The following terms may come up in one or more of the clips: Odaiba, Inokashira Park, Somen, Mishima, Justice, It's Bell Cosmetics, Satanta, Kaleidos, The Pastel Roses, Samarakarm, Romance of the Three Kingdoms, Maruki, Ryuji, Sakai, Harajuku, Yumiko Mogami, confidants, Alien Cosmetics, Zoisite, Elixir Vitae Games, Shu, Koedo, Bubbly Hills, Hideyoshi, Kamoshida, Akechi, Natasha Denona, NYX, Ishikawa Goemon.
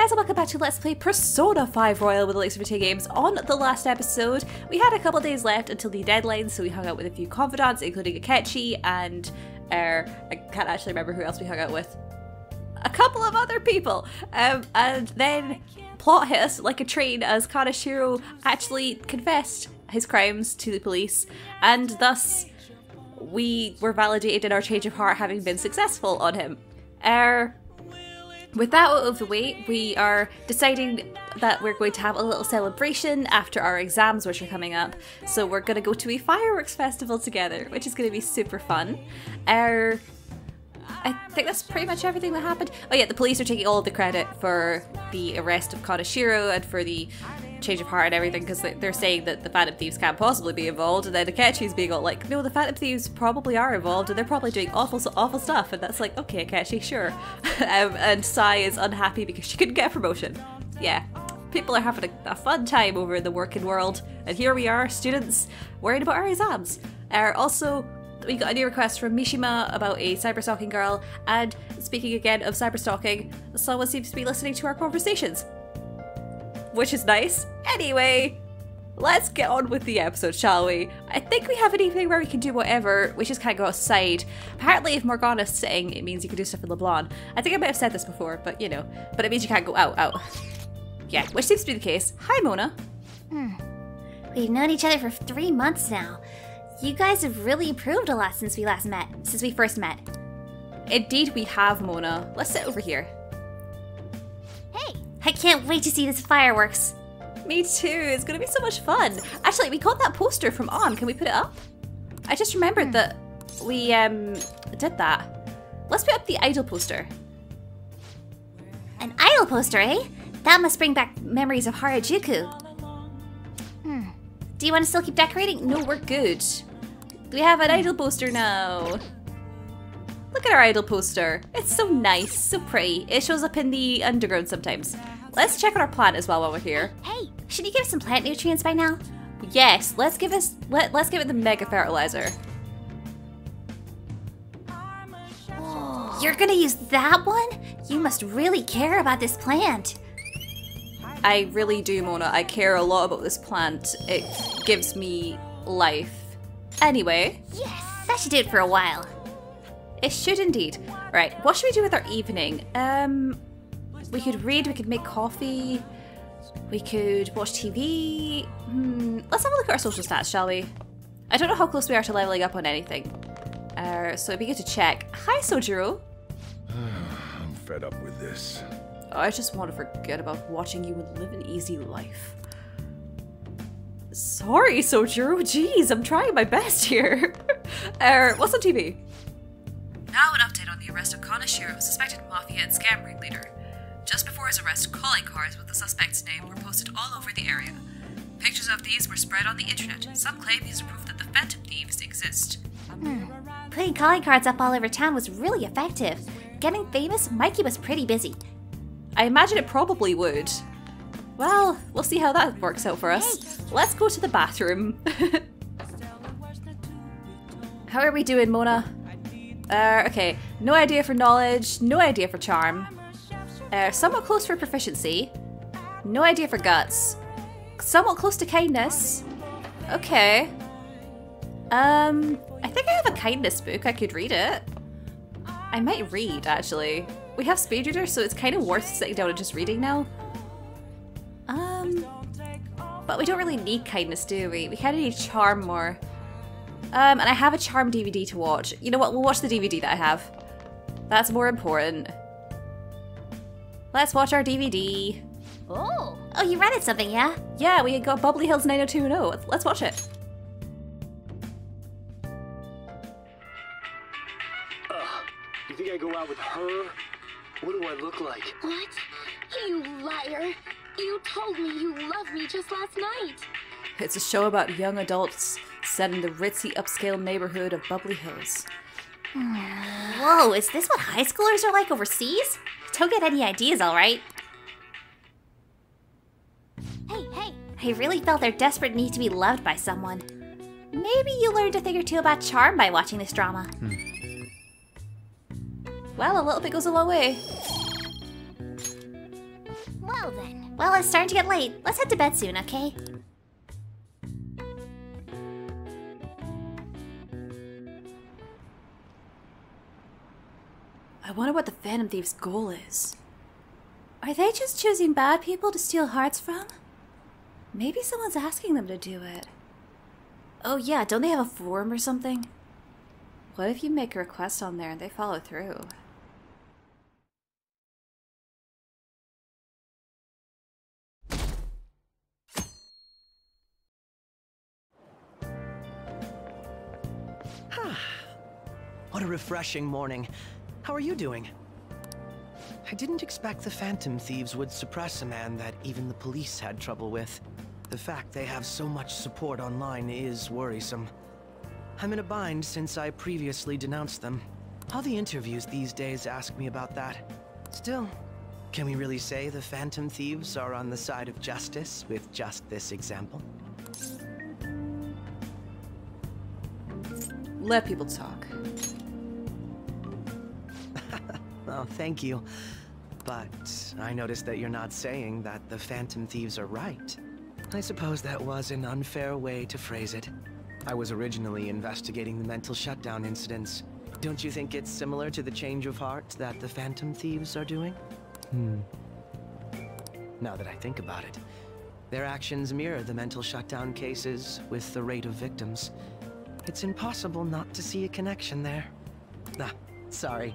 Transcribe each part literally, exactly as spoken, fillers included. guys, and welcome back to Let's Play Persona five Royal with Elixir Vitae Games. On the last episode, we had a couple of days left until the deadline, so we hung out with a few confidants, including Akechi and... Uh, I can't actually remember who else we hung out with. A couple of other people! Um, and then plot hit us like a train as Kaneshiro actually confessed his crimes to the police, and thus we were validated in our change of heart having been successful on him. Er... Uh, With that out of the way, we are deciding that we're going to have a little celebration after our exams, which are coming up. So we're going to go to a fireworks festival together, which is going to be super fun. Uh, I think that's pretty much everything that happened. Oh yeah, the police are taking all the credit for the arrest of Kaneshiro and for the change of heart and everything, because they're saying that the Phantom Thieves can't possibly be involved, and then Akechi's being all like, no, the Phantom Thieves probably are involved and they're probably doing awful awful stuff, and that's like, okay Akechi, sure. um, and Sai is unhappy because she couldn't get a promotion. Yeah, people are having a, a fun time over in the working world, and here we are, students, worried about our exams. Uh, also, we got a new request from Mishima about a cyberstalking girl, and speaking again of cyberstalking, someone seems to be listening to our conversations, which is nice. Anyway, let's get on with the episode, shall we? I think we have an evening where we can do whatever. We just can't go outside. Apparently, if Morgana's sitting, it means you can do stuff in LeBlanc. I think I might have said this before, but you know. But it means you can't go out, out. Yeah, which seems to be the case. Hi, Mona. Hmm. We've known each other for three months now. You guys have really improved a lot since we last met, since we first met. Indeed we have, Mona. Let's sit over here. Hey! I can't wait to see this fireworks. Me too. It's going to be so much fun. Actually, we got that poster from On. Can we put it up? I just remembered hmm. that we um, did that. Let's put up the idol poster. An idol poster, eh? That must bring back memories of Harajuku. Hmm. Do you want to still keep decorating? No, we're good. We have an idol poster now. Look at our idol poster. It's so nice, so pretty. It shows up in the underground sometimes. Let's check on our plant as well while we're here. Hey, should you give some plant nutrients by now? Yes, let's give us let let's give it the mega fertilizer. Oh, you're gonna use that one? You must really care about this plant. I really do, Mona. I care a lot about this plant. It gives me life. Anyway. Yes, that should do it for a while. It should indeed. Right, what should we do with our evening? Um, we could read, we could make coffee, we could watch T V. Hmm, let's have a look at our social stats, shall we? I don't know how close we are to leveling up on anything. Uh, so it'd be good to check. Hi, Sojiro. I'm fed up with this. I just want to forget about watching you and live an easy life. Sorry, Sojiro. Jeez, I'm trying my best here. uh, what's on T V? Now an update on the arrest of Kaneshiro, suspected mafia and scam ringleader. Just before his arrest, calling cards with the suspect's name were posted all over the area. Pictures of these were spread on the internet. Some claim these are proof that the Phantom Thieves exist. Hmm. Putting calling cards up all over town was really effective. Getting famous, Mikey was pretty busy. I imagine it probably would. Well, we'll see how that works out for us. Let's go to the bathroom. How are we doing, Mona? Uh, okay, no idea for knowledge, no idea for charm. Uh, somewhat close for proficiency. No idea for guts. Somewhat close to kindness. Okay. Um, I think I have a kindness book, I could read it. I might read, actually. We have speed reader, so it's kind of worth sitting down and just reading now. Um, but we don't really need kindness, do we? We kind of need charm more. Um, and I have a charm D V D to watch. You know what, we'll watch the D V D that I have. That's more important. Let's watch our D V D. Oh, oh, you rented something, yeah? Yeah, we got Bubbly Hills nine oh two one oh. Let's watch it. Uh, you think I go out with her? What do I look like? What? You liar. You told me you loved me just last night. It's a show about young adults set in the ritzy upscale neighborhood of Bubbly Hills. Whoa, is this what high schoolers are like overseas? Don't get any ideas, alright? Hey, hey! I really felt their desperate need to be loved by someone. Maybe you learned a thing or two about charm by watching this drama. Hmm. Well, a little bit goes a long way. Well then. Well, it's starting to get late. Let's head to bed soon, okay? I wonder what the Phantom Thieves' goal is. Are they just choosing bad people to steal hearts from? Maybe someone's asking them to do it. Oh yeah, don't they have a form or something? What if you make a request on there and they follow through? What a refreshing morning. How are you doing? I didn't expect the Phantom Thieves would suppress a man that even the police had trouble with. The fact they have so much support online is worrisome. I'm in a bind since I previously denounced them. All the interviews these days ask me about that. Still, can we really say the Phantom Thieves are on the side of justice with just this example? Let people talk. Oh, thank you. But I noticed that you're not saying that the Phantom Thieves are right. I suppose that was an unfair way to phrase it. I was originally investigating the mental shutdown incidents. Don't you think it's similar to the change of heart that the Phantom Thieves are doing? Hmm. Now that I think about it, their actions mirror the mental shutdown cases with the rate of victims. It's impossible not to see a connection there. Ah, sorry.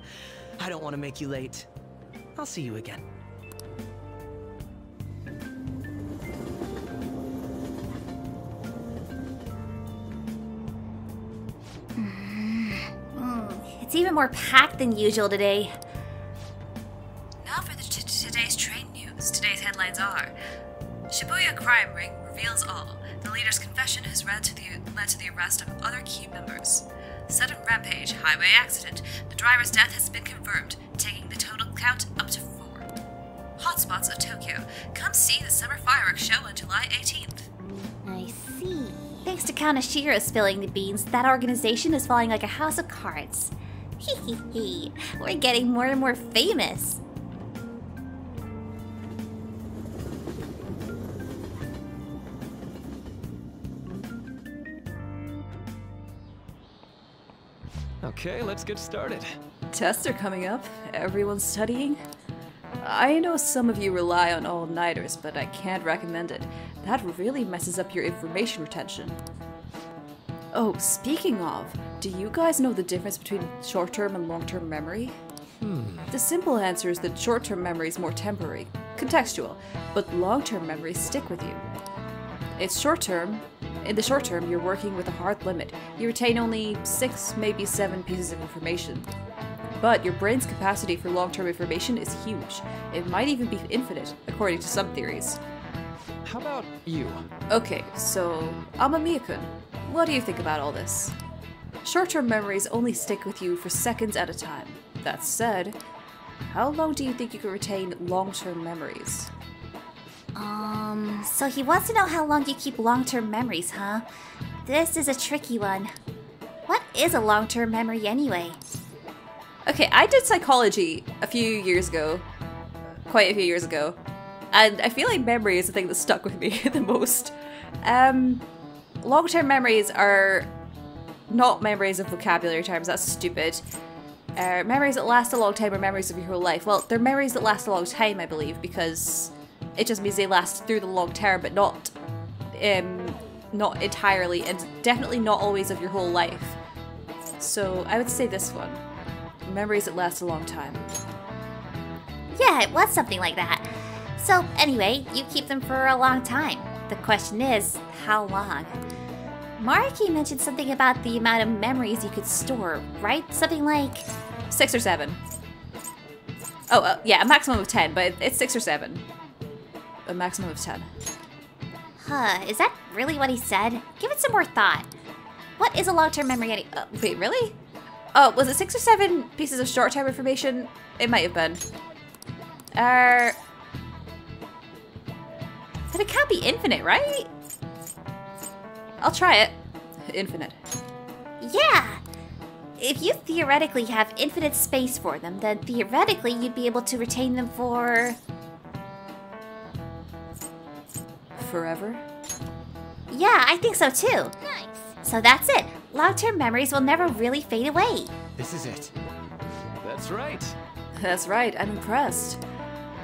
I don't want to make you late. I'll see you again. It's even more packed than usual today. Now for the t today's train news. Today's headlines are: Shibuya crime ring reveals all. The leader's confession has led to the led to the arrest of other key members. Sudden rampage, highway accident. The driver's death has been confirmed, taking the total count up to four. Hotspots of Tokyo. Come see the Summer Fireworks Show on July eighteenth. I see. Thanks to Kaneshiro spilling the beans, that organization is falling like a house of cards. Hee hee hee. We're getting more and more famous. Okay, let's get started. Tests are coming up. Everyone's studying. I know some of you rely on all-nighters, but I can't recommend it. That really messes up your information retention. Oh, speaking of, do you guys know the difference between short-term and long-term memory? Hmm. The simple answer is that short-term memory is more temporary, contextual, but long-term memories stick with you. It's short-term. In the short term, you're working with a hard limit. You retain only six, maybe seven pieces of information. But your brain's capacity for long-term information is huge. It might even be infinite, according to some theories. How about you? Okay, so Amamiya-kun, what do you think about all this? Short-term memories only stick with you for seconds at a time. That said, how long do you think you can retain long-term memories? Um, so he wants to know how long you keep long-term memories, huh? This is a tricky one. What is a long-term memory anyway? Okay, I did psychology a few years ago, quite a few years ago, and I feel like memory is the thing that stuck with me the most. Um, long-term memories are not memories of vocabulary terms, that's stupid. Uh, memories that last a long time are memories of your whole life. Well, they're memories that last a long time, I believe, because it just means they last through the long term, but not, um, not entirely, and definitely not always of your whole life. So I would say this one: memories that last a long time. Yeah, it was something like that. So anyway, you keep them for a long time. The question is, how long? Maruki mentioned something about the amount of memories you could store, right? Something like six or seven. Oh, uh, yeah, a maximum of ten, but it's six or seven. A maximum of ten. Huh, is that really what he said? Give it some more thought. What is a long-term memory any- uh, wait, really? Oh, was it six or seven pieces of short-term information? It might have been. Uh, but it can't be infinite, right? I'll try it. Infinite. Yeah! If you theoretically have infinite space for them, then theoretically you'd be able to retain them for forever? Yeah, I think so too. Nice. So that's it. Long-term memories will never really fade away. This is it. That's right. That's right, I'm impressed.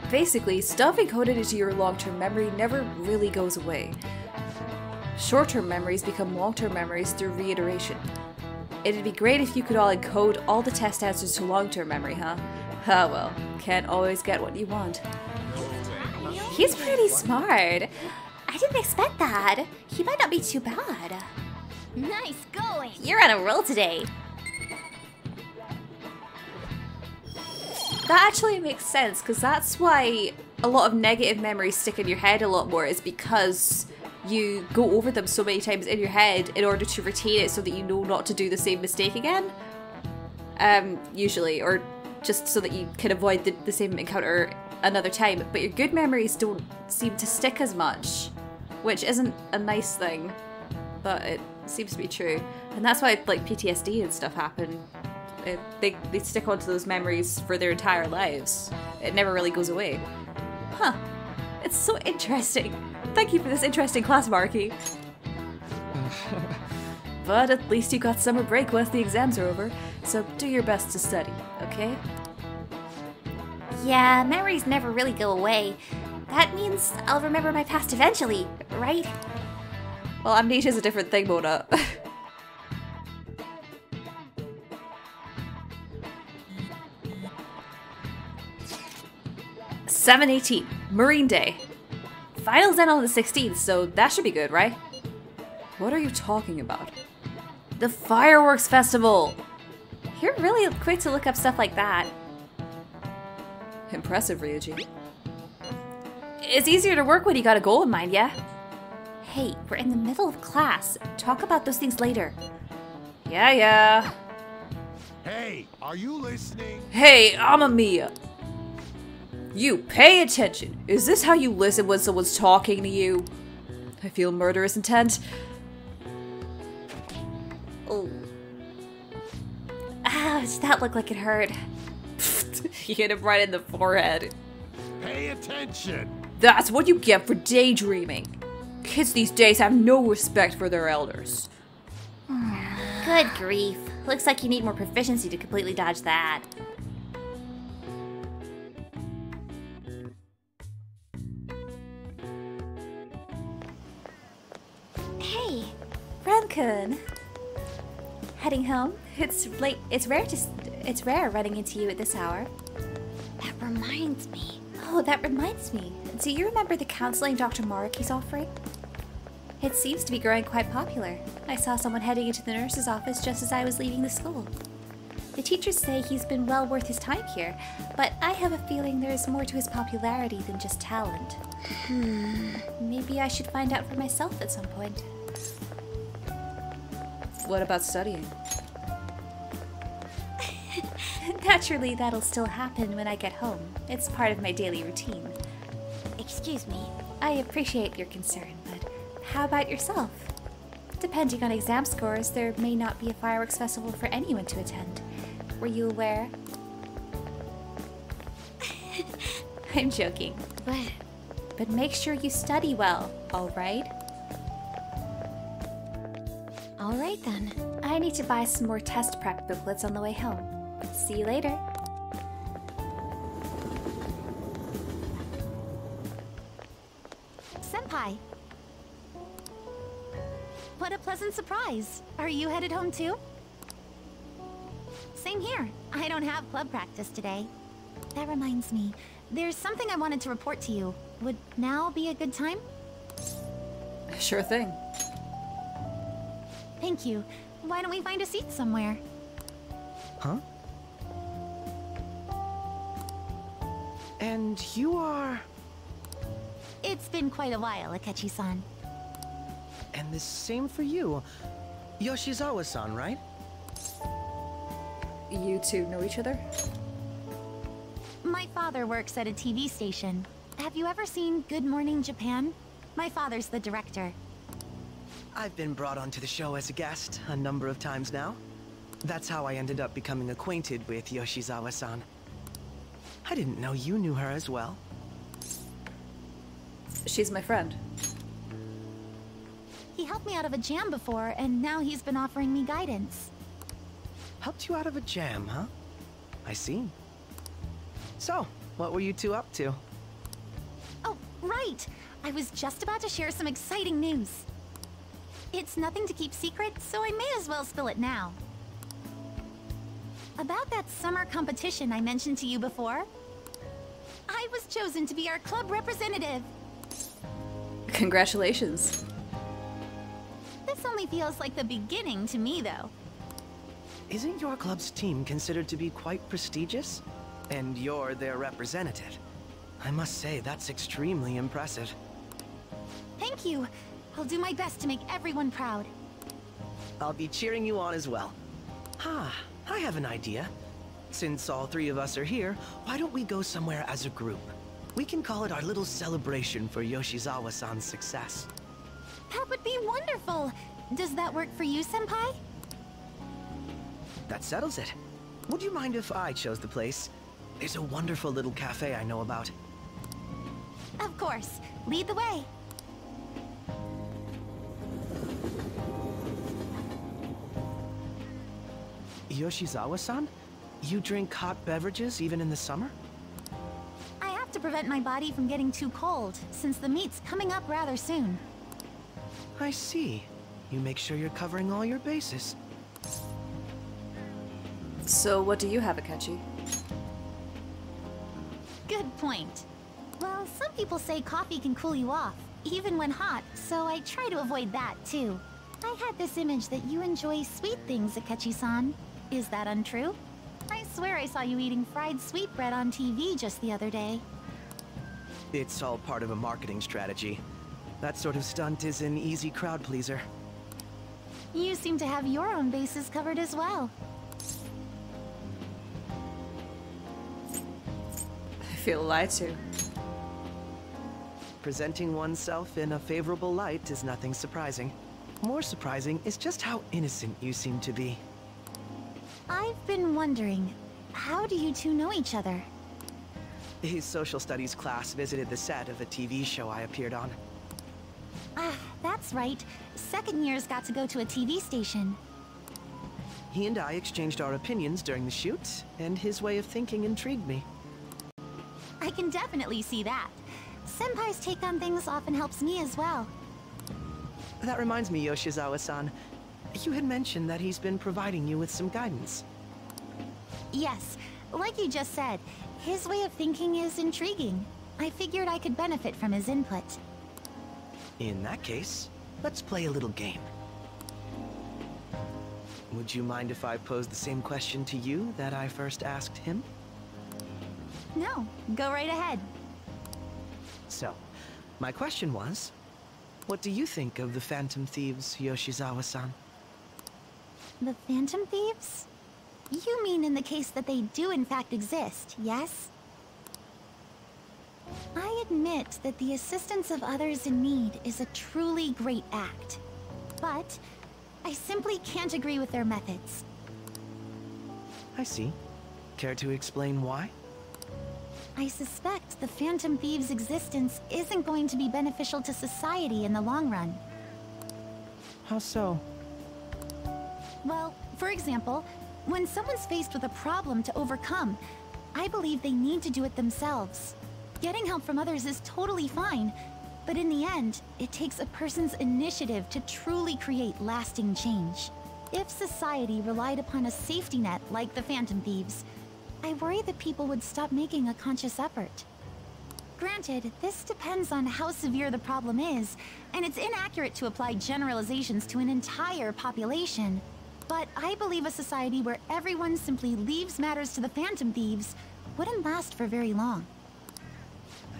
Basically, stuff encoded into your long-term memory never really goes away. Short-term memories become long-term memories through reiteration. It'd be great if you could all encode all the test answers to long-term memory, huh? Ah well, can't always get what you want. He's pretty smart. I didn't expect that. He might not be too bad. Nice going! You're on a roll today! That actually makes sense, because that's why a lot of negative memories stick in your head a lot more, is because you go over them so many times in your head in order to retain it so that you know not to do the same mistake again. Um, usually, or just so that you can avoid the, the same encounter another time. But your good memories don't seem to stick as much, which isn't a nice thing, but it seems to be true. And that's why like P T S D and stuff happen. It, they, they stick onto those memories for their entire lives. It never really goes away. Huh. It's so interesting. Thank you for this interesting class, Maruki. But at least you got summer break once the exams are over, so do your best to study, okay? Yeah, memories never really go away. That means I'll remember my past eventually, right? Well, amnesia's a different thing, Mona. seven eighteen, Marine Day. Finals end on the sixteenth, so that should be good, right? What are you talking about? The fireworks festival! You're really quick to look up stuff like that. Impressive, Ryuji. It's easier to work when you got a goal in mind, yeah? Hey, we're in the middle of class. Talk about those things later. Yeah, yeah. Hey, are you listening? Hey, Amamiya. You pay attention. Is this how you listen when someone's talking to you? I feel murderous intent. Oh. Ah, does that look like it hurt? He hit him right in the forehead. Pay attention. That's what you get for daydreaming. Kids these days have no respect for their elders. Good grief. Looks like you need more proficiency to completely dodge that. Hey, Ran-kun. Heading home? It's late. It's rare to. It's rare running into you at this hour. That reminds me. Oh, that reminds me. Do you remember the counseling Doctor Maruki's offering? It seems to be growing quite popular. I saw someone heading into the nurse's office just as I was leaving the school. The teachers say he's been well worth his time here, but I have a feeling there is more to his popularity than just talent. Hmm, maybe I should find out for myself at some point. What about studying? Naturally, that'll still happen when I get home. It's part of my daily routine. Excuse me. I appreciate your concern, but how about yourself? Depending on exam scores, there may not be a fireworks festival for anyone to attend. Were you aware? I'm joking. But, but make sure you study well, alright? Alright then. I need to buy some more test prep booklets on the way home. See you later. Senpai. What a pleasant surprise. Are you headed home too? Same here. I don't have club practice today. That reminds me. There's something I wanted to report to you. Would now be a good time? Sure thing. Thank you. Why don't we find a seat somewhere? Huh? And you are... It's been quite a while, Akechi-san. And the same for you. Yoshizawa-san, right? You two know each other? My father works at a T V station. Have you ever seen Good Morning Japan? My father's the director. I've been brought onto the show as a guest a number of times now. That's how I ended up becoming acquainted with Yoshizawa-san. I didn't know you knew her as well. She's my friend. He helped me out of a jam before, and now he's been offering me guidance. Helped you out of a jam, huh? I see. So, what were you two up to? Oh, right! I was just about to share some exciting news. It's nothing to keep secret, so I may as well spill it now. About that summer competition I mentioned to you before, I was chosen to be our club representative. Congratulations. This only feels like the beginning to me, though. Isn't your club's team considered to be quite prestigious? And you're their representative. I must say, that's extremely impressive. Thank you. I'll do my best to make everyone proud. I'll be cheering you on as well. Ah, I have an idea. Since all three of us are here, why don't we go somewhere as a group? We can call it our little celebration for Yoshizawa-san's success. That would be wonderful! Does that work for you, Senpai? That settles it. Would you mind if I chose the place? There's a wonderful little cafe I know about. Of course. Lead the way. Yoshizawa-san? You drink hot beverages even in the summer? I have to prevent my body from getting too cold, since the meet's coming up rather soon. I see. You make sure you're covering all your bases. So what do you have, Akechi? Good point. Well, some people say coffee can cool you off, even when hot, so I try to avoid that, too. I had this image that you enjoy sweet things, Akechi-san. Is that untrue? I swear I saw you eating fried sweetbread on T V just the other day. It's all part of a marketing strategy. That sort of stunt is an easy crowd pleaser. You seem to have your own bases covered as well. I feel lied to. Presenting oneself in a favorable light is nothing surprising. More surprising is just how innocent you seem to be. I've been wondering, how do you two know each other? His social studies class visited the set of a T V show I appeared on. Ah, that's right. Second years got to go to a T V station. He and I exchanged our opinions during the shoot, and his way of thinking intrigued me. I can definitely see that. Senpai's take on things often helps me as well. That reminds me, Yoshizawa-san. You had mentioned that he's been providing you with some guidance. Yes. Like you just said, his way of thinking is intriguing. I figured I could benefit from his input. In that case, let's play a little game. Would you mind if I pose the same question to you that I first asked him? No, go right ahead. So, my question was, what do you think of the Phantom Thieves, Yoshizawa-san? The Phantom Thieves? You mean in the case that they do in fact exist, yes? I admit that the assistance of others in need is a truly great act, but I simply can't agree with their methods. I see. Care to explain why? I suspect the Phantom Thieves' existence isn't going to be beneficial to society in the long run. How so? Well, for example, when someone's faced with a problem to overcome, I believe they need to do it themselves. Getting help from others is totally fine, but in the end, it takes a person's initiative to truly create lasting change. If society relied upon a safety net like the Phantom Thieves, I worry that people would stop making a conscious effort. Granted, this depends on how severe the problem is, and it's inaccurate to apply generalizations to an entire population. But I believe a society where everyone simply leaves matters to the Phantom Thieves wouldn't last for very long.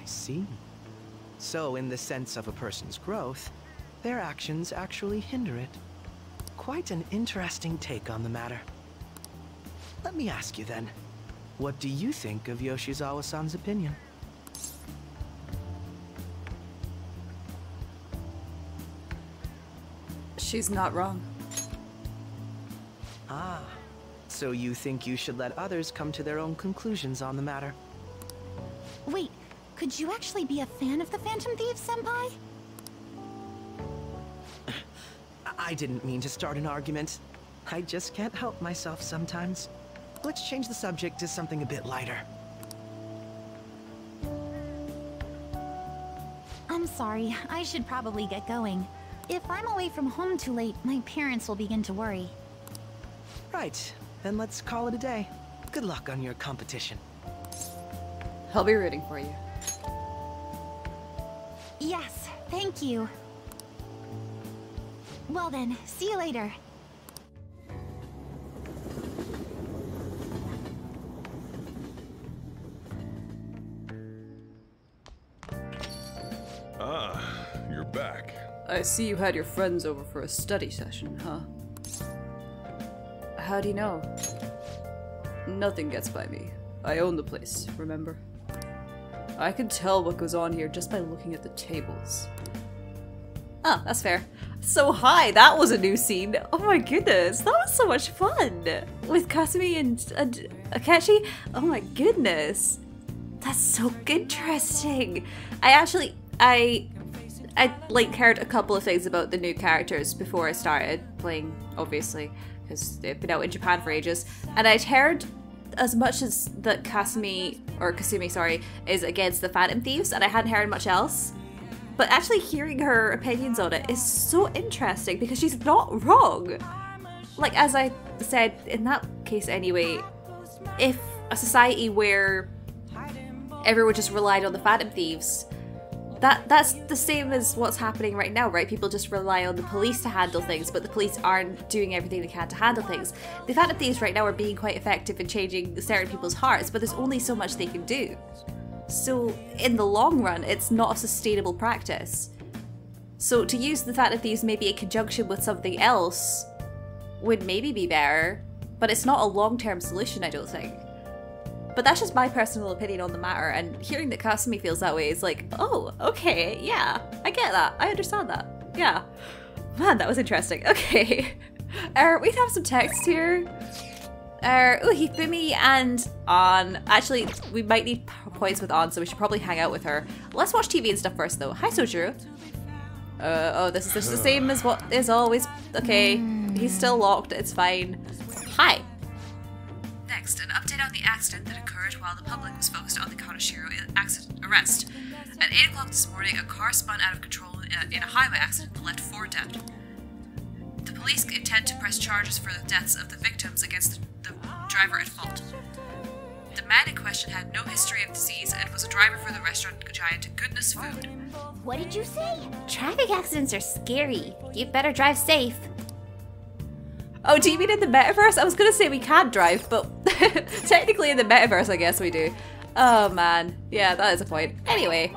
I see. So, in the sense of a person's growth, their actions actually hinder it. Quite an interesting take on the matter. Let me ask you then, what do you think of Yoshizawa-san's opinion? She's not wrong. Ah, so you think you should let others come to their own conclusions on the matter? Wait, could you actually be a fan of the Phantom Thieves, Senpai? I didn't mean to start an argument. I just can't help myself sometimes. Let's change the subject to something a bit lighter. I'm sorry, I should probably get going. If I'm away from home too late, my parents will begin to worry. Right, then let's call it a day. Good luck on your competition. I'll be rooting for you. Yes, thank you. Well then, see you later. Ah, you're back. I see you had your friends over for a study session, huh? How do you know? Nothing gets by me. I own the place, remember? I can tell what goes on here just by looking at the tables. Ah, that's fair. So hi, that was a new scene. Oh my goodness, that was so much fun! With Kasumi and uh, Akechi? Oh my goodness. That's so interesting. I actually, I, I like heard a couple of things about the new characters before I started playing, obviously, because they've been out in Japan for ages. And I'd heard as much as that Kasumi, or Kasumi, sorry, is against the Phantom Thieves, and I hadn't heard much else. But actually hearing her opinions on it is so interesting because she's not wrong. Like, as I said, in that case anyway, if a society where everyone just relied on the Phantom Thieves, that that's the same as what's happening right now, right? People just rely on the police to handle things, but the police aren't doing everything they can to handle things. The Phantom Thieves right now are being quite effective in changing certain people's hearts, but there's only so much they can do. So in the long run, it's not a sustainable practice. So to use the Phantom Thieves maybe in conjunction with something else would maybe be better, but it's not a long-term solution, I don't think. But that's just my personal opinion on the matter, and hearing that Kasumi feels that way is like, oh, okay, yeah, I get that, I understand that, yeah. Man, that was interesting, okay. Uh, we have some text here. Uh, oh, Hifumi and An. Actually, we might need points with An, so we should probably hang out with her. Let's watch T V and stuff first, though. Hi, Sojiro. Uh, oh, this is just the same as what is always. Okay, he's still locked. It's fine. Hi. Next, an update on the accident that occurred while the public was focused on the Kaneshiro accident arrest. At eight o'clock this morning, a car spun out of control in a, in a highway accident that left four dead. The police intend to press charges for the deaths of the victims against the, the driver at fault. The man in question had no history of disease and was a driver for the restaurant giant Goodness Food. What did you say? Traffic accidents are scary. You'd better drive safe. Oh, do you mean in the metaverse? I was gonna say we can drive, but technically in the metaverse, I guess we do. Oh man, yeah, that is a point. Anyway.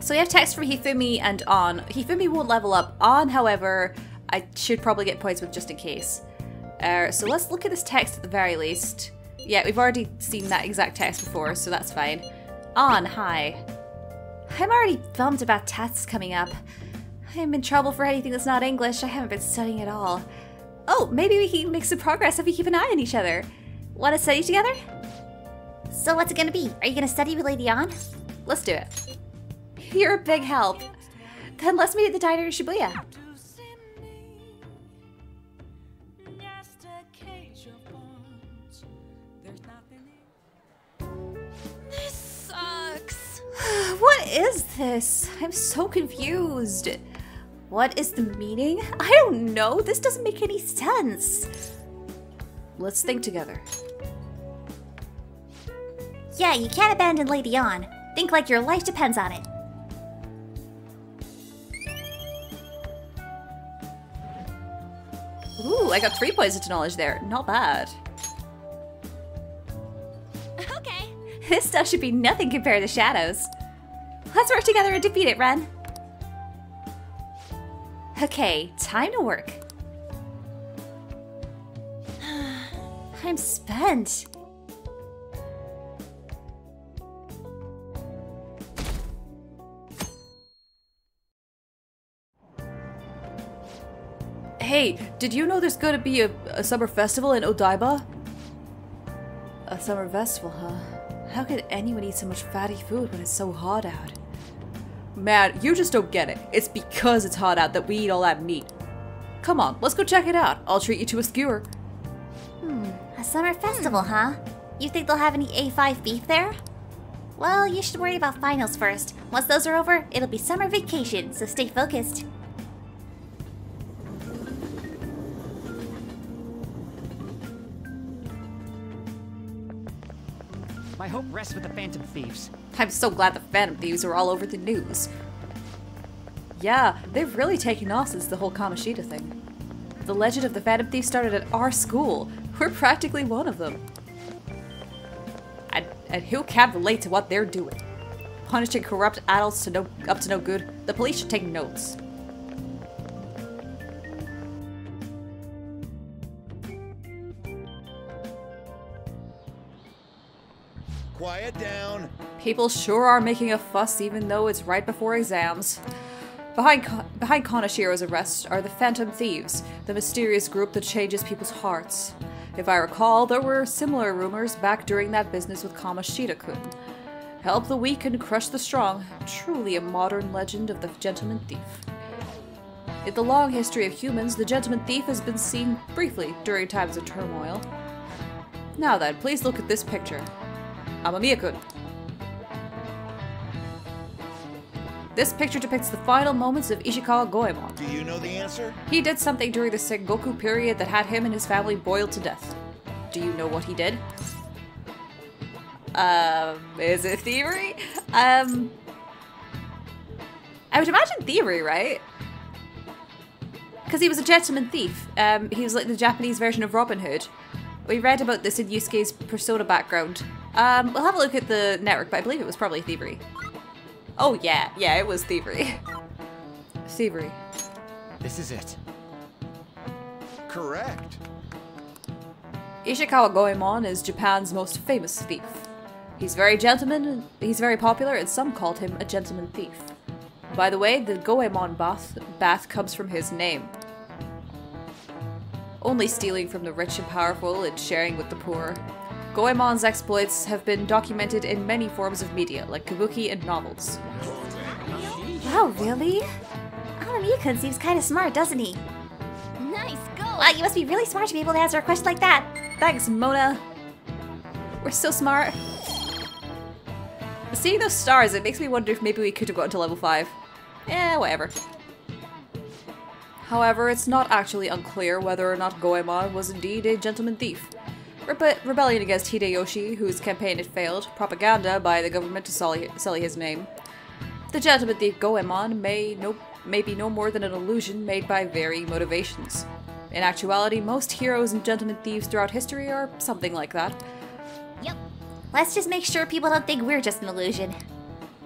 So we have text from Hifumi and An. Hifumi won't level up. An, however, I should probably get points with just in case. Uh, so let's look at this text at the very least. Yeah, we've already seen that exact text before, so that's fine. An, hi. I'm already bummed about tests coming up. I'm in trouble for anything that's not English. I haven't been studying at all. Oh, maybe we can make some progress if we keep an eye on each other. Want to study together? So what's it going to be? Are you going to study with Lady An? Let's do it. You're a big help. Then let's meet at the diner in Shibuya. What is this? I'm so confused. What is the meaning? I don't know. This doesn't make any sense. Let's think together. Yeah, you can't abandon Lady An. Think like your life depends on it. Ooh, I got three points into knowledge there. Not bad. Okay. This stuff should be nothing compared to Shadows. Let's work together and defeat it, Ren. Okay, time to work. I'm spent. Hey, did you know there's gonna be a, a summer festival in Odaiba? A summer festival, huh? How could anyone eat so much fatty food when it's so hot out? Man, you just don't get it. It's because it's hot out that we eat all that meat. Come on, let's go check it out. I'll treat you to a skewer. Hmm, a summer festival, huh? You think they'll have any A five beef there? Well, you should worry about finals first. Once those are over, it'll be summer vacation, so stay focused. My hope rests with the Phantom Thieves. I'm so glad the Phantom Thieves are all over the news. Yeah, they've really taken off since the whole Kamoshida thing. The legend of the Phantom Thieves started at our school. We're practically one of them. And, and who can relate to what they're doing? Punishing corrupt adults to no, up to no good. The police should take notes. Quiet down. People sure are making a fuss even though it's right before exams. Behind, behind Kaneshiro's arrest are the Phantom Thieves, the mysterious group that changes people's hearts. If I recall, there were similar rumors back during that business with Kamoshida-kun. Help the weak and crush the strong, truly a modern legend of the gentleman thief. In the long history of humans, the gentleman thief has been seen briefly during times of turmoil. Now then, please look at this picture. Amamiya-kun. This picture depicts the final moments of Ishikawa Goemon. Do you know the answer? He did something during the Sengoku period that had him and his family boiled to death. Do you know what he did? Um, is it thievery? Um, I would imagine thievery, right? Because he was a gentleman thief. Um, he was like the Japanese version of Robin Hood. We read about this in Yusuke's Persona background. Um, we'll have a look at the network, but I believe it was probably thievery. Oh yeah, yeah, it was thievery. Thievery. This is it. Correct. Ishikawa Goemon is Japan's most famous thief. He's very gentleman, he's very popular, and some called him a gentleman thief. By the way, the Goemon bath, bath comes from his name. Only stealing from the rich and powerful and sharing with the poor. Goemon's exploits have been documented in many forms of media, like kabuki and novels. Wow, really? Amamiya-kun seems kind of smart, doesn't he? Nice go! Wow, you must be really smart to be able to answer a question like that! Thanks, Mona! We're so smart! Seeing those stars, it makes me wonder if maybe we could have gotten to level five. Eh, whatever. However, it's not actually unclear whether or not Goemon was indeed a gentleman thief. Rebe rebellion against Hideyoshi, whose campaign had failed, propaganda by the government to sully his name. The gentleman thief Goemon may, no may be no more than an illusion made by varying motivations. In actuality, most heroes and gentleman thieves throughout history are something like that. Yep. Let's just make sure people don't think we're just an illusion.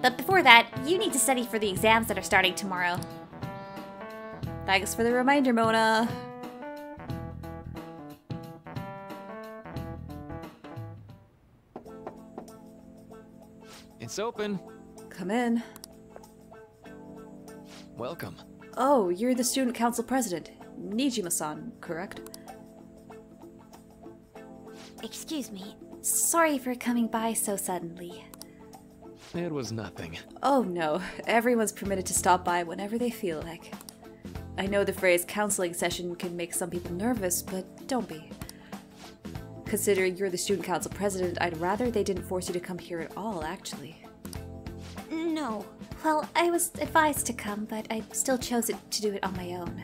But before that, you need to study for the exams that are starting tomorrow. Thanks for the reminder, Mona. It's open. Come in. Welcome. Oh, you're the student council president, Nijima-san, correct? Excuse me. Sorry for coming by so suddenly. It was nothing. Oh no, everyone's permitted to stop by whenever they feel like. I know the phrase counseling session can make some people nervous, but don't be. Considering you're the student council president, I'd rather they didn't force you to come here at all, actually. No. Well, I was advised to come, but I still chose it to do it on my own.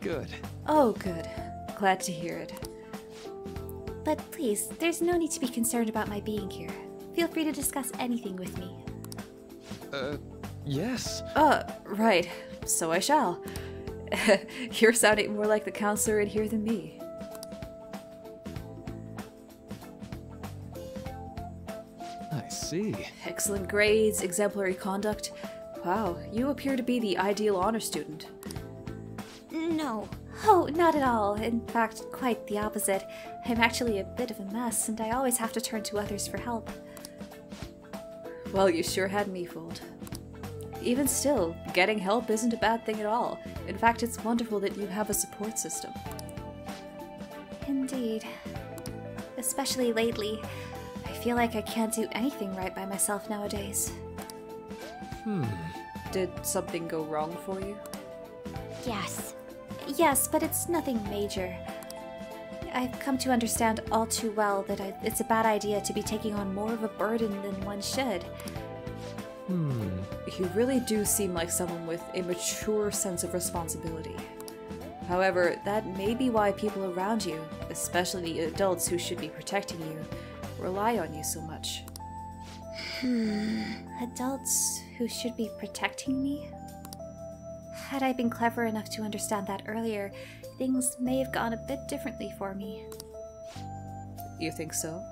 Good. Oh, good. Glad to hear it. But please, there's no need to be concerned about my being here. Feel free to discuss anything with me. Uh, yes. Uh, right. So I shall. You're sounding more like the counselor in here than me. See. Excellent grades, exemplary conduct. Wow, you appear to be the ideal honor student. No. Oh, not at all. In fact, quite the opposite. I'm actually a bit of a mess, and I always have to turn to others for help. Well, you sure had me fooled. Even still, getting help isn't a bad thing at all. In fact, it's wonderful that you have a support system. Indeed. Especially lately. I feel like I can't do anything right by myself nowadays. Hmm. Did something go wrong for you? Yes. yes, but it's nothing major. I've come to understand all too well that I, it's a bad idea to be taking on more of a burden than one should. Hmm. You really do seem like someone with a mature sense of responsibility. However, that may be why people around you, especially the adults who should be protecting you, rely on you so much. Hmm. Adults who should be protecting me? Had I been clever enough to understand that earlier, things may have gone a bit differently for me. You think so?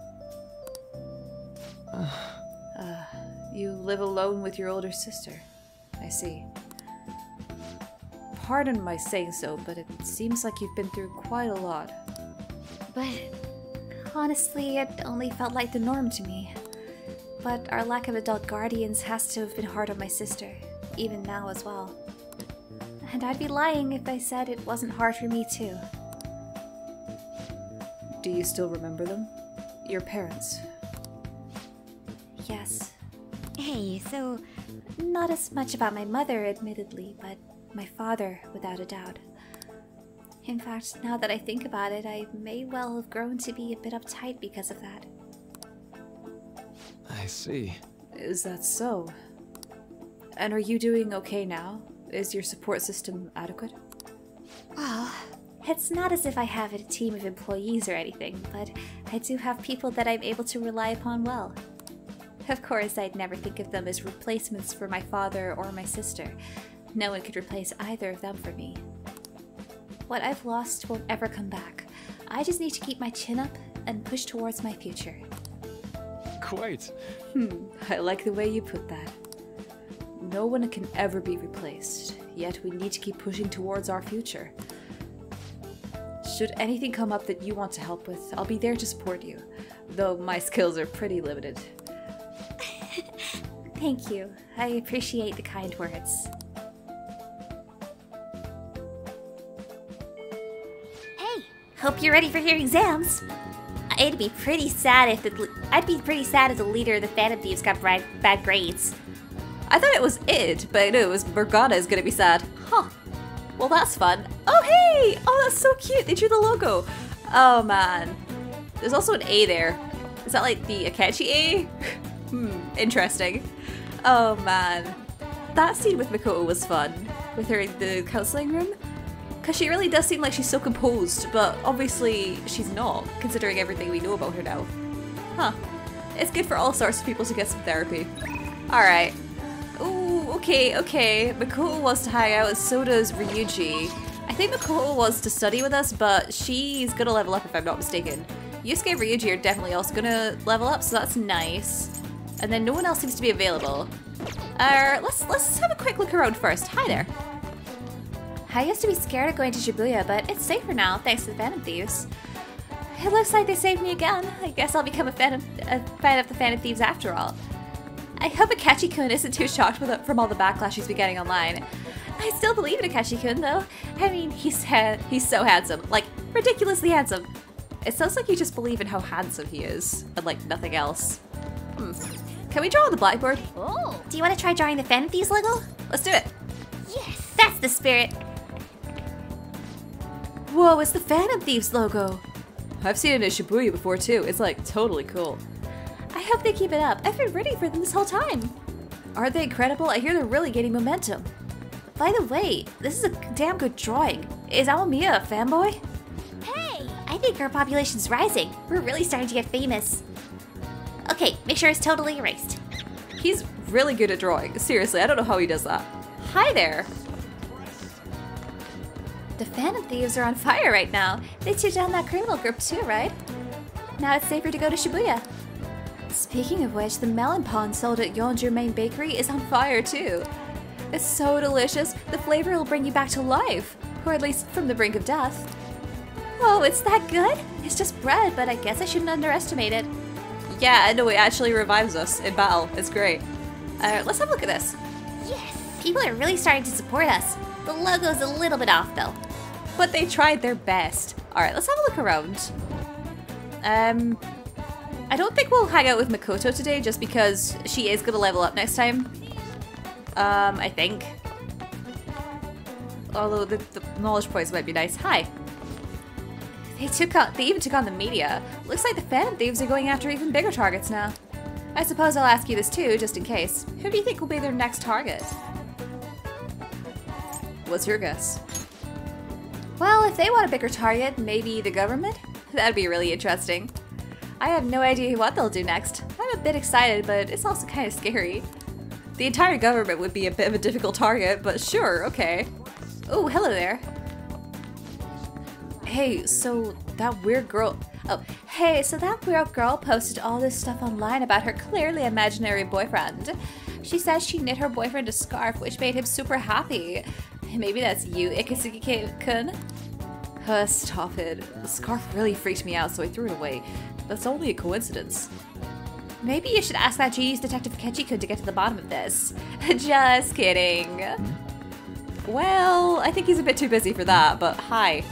uh, you live alone with your older sister. I see. Pardon my saying so, but it seems like you've been through quite a lot. But honestly, it only felt like the norm to me. But our lack of adult guardians has to have been hard on my sister, even now as well. And I'd be lying if I said it wasn't hard for me too. Do you still remember them? Your parents? Yes. Hey, so... Not as much about my mother, admittedly, but my father, without a doubt. In fact, now that I think about it, I may well have grown to be a bit uptight because of that. I see. Is that so? And are you doing okay now? Is your support system adequate? Well, it's not as if I have a team of employees or anything, but I do have people that I'm able to rely upon well. Of course, I'd never think of them as replacements for my father or my sister. No one could replace either of them for me. What I've lost won't ever come back. I just need to keep my chin up and push towards my future. Quite. Hmm, I like the way you put that. No one can ever be replaced, yet we need to keep pushing towards our future. Should anything come up that you want to help with, I'll be there to support you, though my skills are pretty limited. Thank you. I appreciate the kind words. Hey! Hope you're ready for your exams! I'd be pretty sad if the I'd be pretty sad if the leader of the Phantom Thieves got bad grades. I thought it was it, but no, it was Morgana is gonna be sad. Huh. Well, that's fun. Oh, hey! Oh, that's so cute! They drew the logo! Oh, man. There's also an A there. Is that like the Akechi A? Hmm, interesting. Oh, man. That scene with Makoto was fun. With her in the counseling room. Because she really does seem like she's so composed, but obviously she's not, considering everything we know about her now. Huh. It's good for all sorts of people to get some therapy. Alright. Ooh, okay, okay. Makoto wants to hang out and so does Ryuji. I think Makoto wants to study with us, but she's gonna level up if I'm not mistaken. Yusuke and Ryuji are definitely also gonna level up, so that's nice. And then no one else seems to be available. Uh, let's let's have a quick look around first. Hi there. I used to be scared of going to Shibuya, but it's safer now thanks to the Phantom Thieves. It looks like they saved me again. I guess I'll become a fan of, a fan of the Phantom Thieves after all. I hope Akechi-kun isn't too shocked with it from all the backlash he's been getting online. I still believe in Akechi-kun, though. I mean, he's ha he's so handsome. Like, ridiculously handsome. It sounds like you just believe in how handsome he is, and like nothing else. Hmm. Can we draw on the blackboard? Oh. Do you want to try drawing the Phantom Thieves logo? Let's do it. Yes. That's the spirit. Whoa, it's the Phantom Thieves logo. I've seen it in Shibuya before, too. It's like totally cool. I hope they keep it up. I've been rooting for them this whole time. Aren't they incredible? I hear they're really getting momentum. By the way, this is a damn good drawing. Is Amamiya a fanboy? Hey! I think our population's rising. We're really starting to get famous. Okay, make sure it's totally erased. He's really good at drawing. Seriously, I don't know how he does that. Hi there! The Phantom Thieves are on fire right now. They took down that criminal group too, right? Now it's safer to go to Shibuya. Speaking of which, the melon pond sold at Yonju Main Bakery is on fire too. It's so delicious, the flavor will bring you back to life. Or at least from the brink of death. Oh, it's that good? It's just bread, but I guess I shouldn't underestimate it. Yeah, no, it actually revives us in battle. It's great. Uh, let's have a look at this. Yes! People are really starting to support us. The logo's a little bit off though. But they tried their best. Alright, let's have a look around. Um... I don't think we'll hang out with Makoto today just because she is going to level up next time. Um, I think. although the, the knowledge points might be nice. Hi. They took out, they even took on the media. Looks like the Phantom Thieves are going after even bigger targets now. I suppose I'll ask you this too, just in case. Who do you think will be their next target? What's your guess? Well, if they want a bigger target, maybe the government? That'd be really interesting. I have no idea what they'll do next. I'm a bit excited, but it's also kind of scary. The entire government would be a bit of a difficult target, but sure, okay. Oh, hello there. Hey, so that weird girl... Oh, hey, so that weird girl posted all this stuff online about her clearly imaginary boyfriend. She says she knit her boyfriend a scarf, which made him super happy. Maybe that's you, Ikatsuki-kun? Uh, stop it. The scarf really freaked me out, so I threw it away. That's only a coincidence. Maybe you should ask that genius Detective Akechi-kun to get to the bottom of this. Just kidding. Well, I think he's a bit too busy for that, but hi.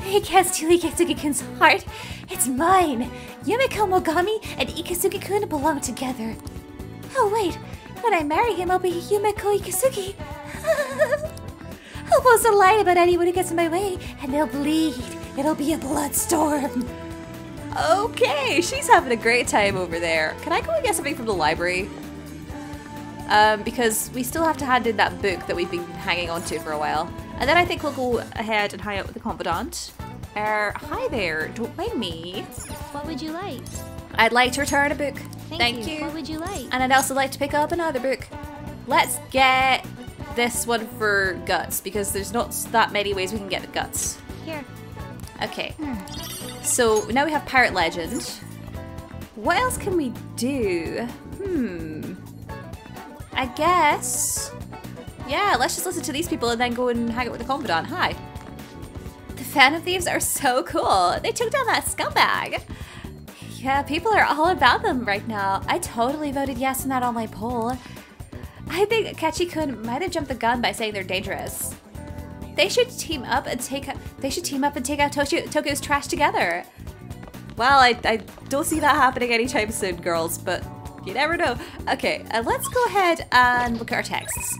I guess to Ikatsuki-kun's heart, it's mine. Yumiko Mogami and Ikatsuki-kun belong together. Oh wait, when I marry him, I'll be Yumiko Ikatsuki. I'll post a line about anyone who gets in my way, and they'll bleed. It'll be a bloodstorm. Okay, she's having a great time over there. Can I go and get something from the library? Um, because we still have to hand in that book that we've been hanging on to for a while. And then I think we'll go ahead and hang out with the confidant. Er, hi there, don't mind me. What would you like? I'd like to return a book. Thank, Thank you. you. What would you like? And I'd also like to pick up another book. Let's get this one for guts, because there's not that many ways we can get the guts. Here. Okay. Hmm. So now we have Pirate Legend. What else can we do? Hmm. I guess... Yeah, let's just listen to these people and then go and hang out with the confidant. Hi. The Phantom Thieves are so cool. They took down that scumbag. Yeah, people are all about them right now. I totally voted yes in that online poll. I think Akechi-kun might have jumped the gun by saying they're dangerous. They should team up and take they should team up and take out Tokyo's trash together. Well, I, I don't see that happening anytime soon, girls, but you never know. Okay, uh, let's go ahead and look at our texts.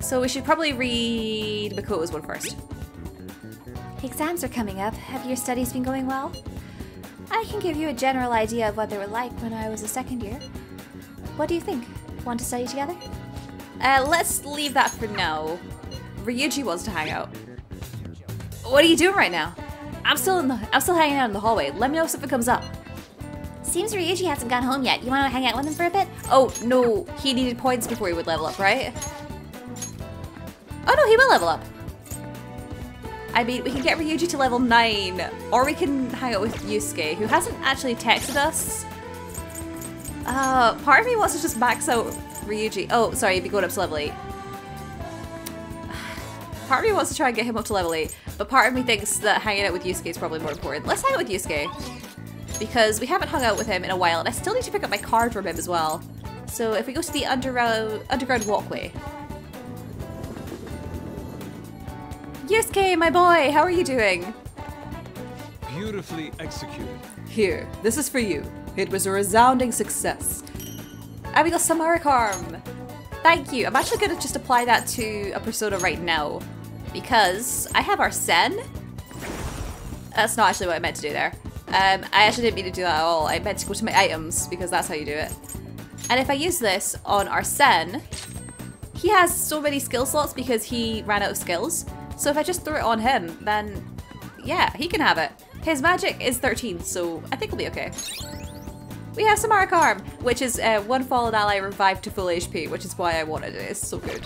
So we should probably read Makoto's one first. Exams are coming up. Have your studies been going well? I can give you a general idea of what they were like when I was a second year. What do you think? Want to study together? Uh, let's leave that for now. Ryuji wants to hang out. What are you doing right now? I'm still in the, I'm still hanging out in the hallway. Let me know if something comes up. Seems Ryuji hasn't gone home yet. You want to hang out with him for a bit? Oh no, he needed points before he would level up, right? Oh no, he will level up. I mean, we can get Ryuji to level nine, or we can hang out with Yusuke, who hasn't actually texted us. Uh, part of me wants to just max out Ryuji. Oh, sorry, he'd be going up to level eight. Part of me wants to try and get him up to level eight, but part of me thinks that hanging out with Yusuke is probably more important. Let's hang out with Yusuke, because we haven't hung out with him in a while, and I still need to pick up my card from him as well. So if we go to the underground, underground walkway... Yusuke, my boy, how are you doing? Beautifully executed. Here, this is for you. It was a resounding success. And we got Samarakarm. Thank you. I'm actually going to just apply that to a persona right now, because I have our Sen. That's not actually what I meant to do there. Um, I actually didn't mean to do that at all. I meant to go to my items, because that's how you do it. And if I use this on our Sen, he has so many skill slots because he ran out of skills. So if I just threw it on him, then yeah, he can have it. His magic is thirteen, so I think we'll be okay. We have Samarakarm, which is uh, one fallen ally revived to full H P, which is why I wanted it. It's so good.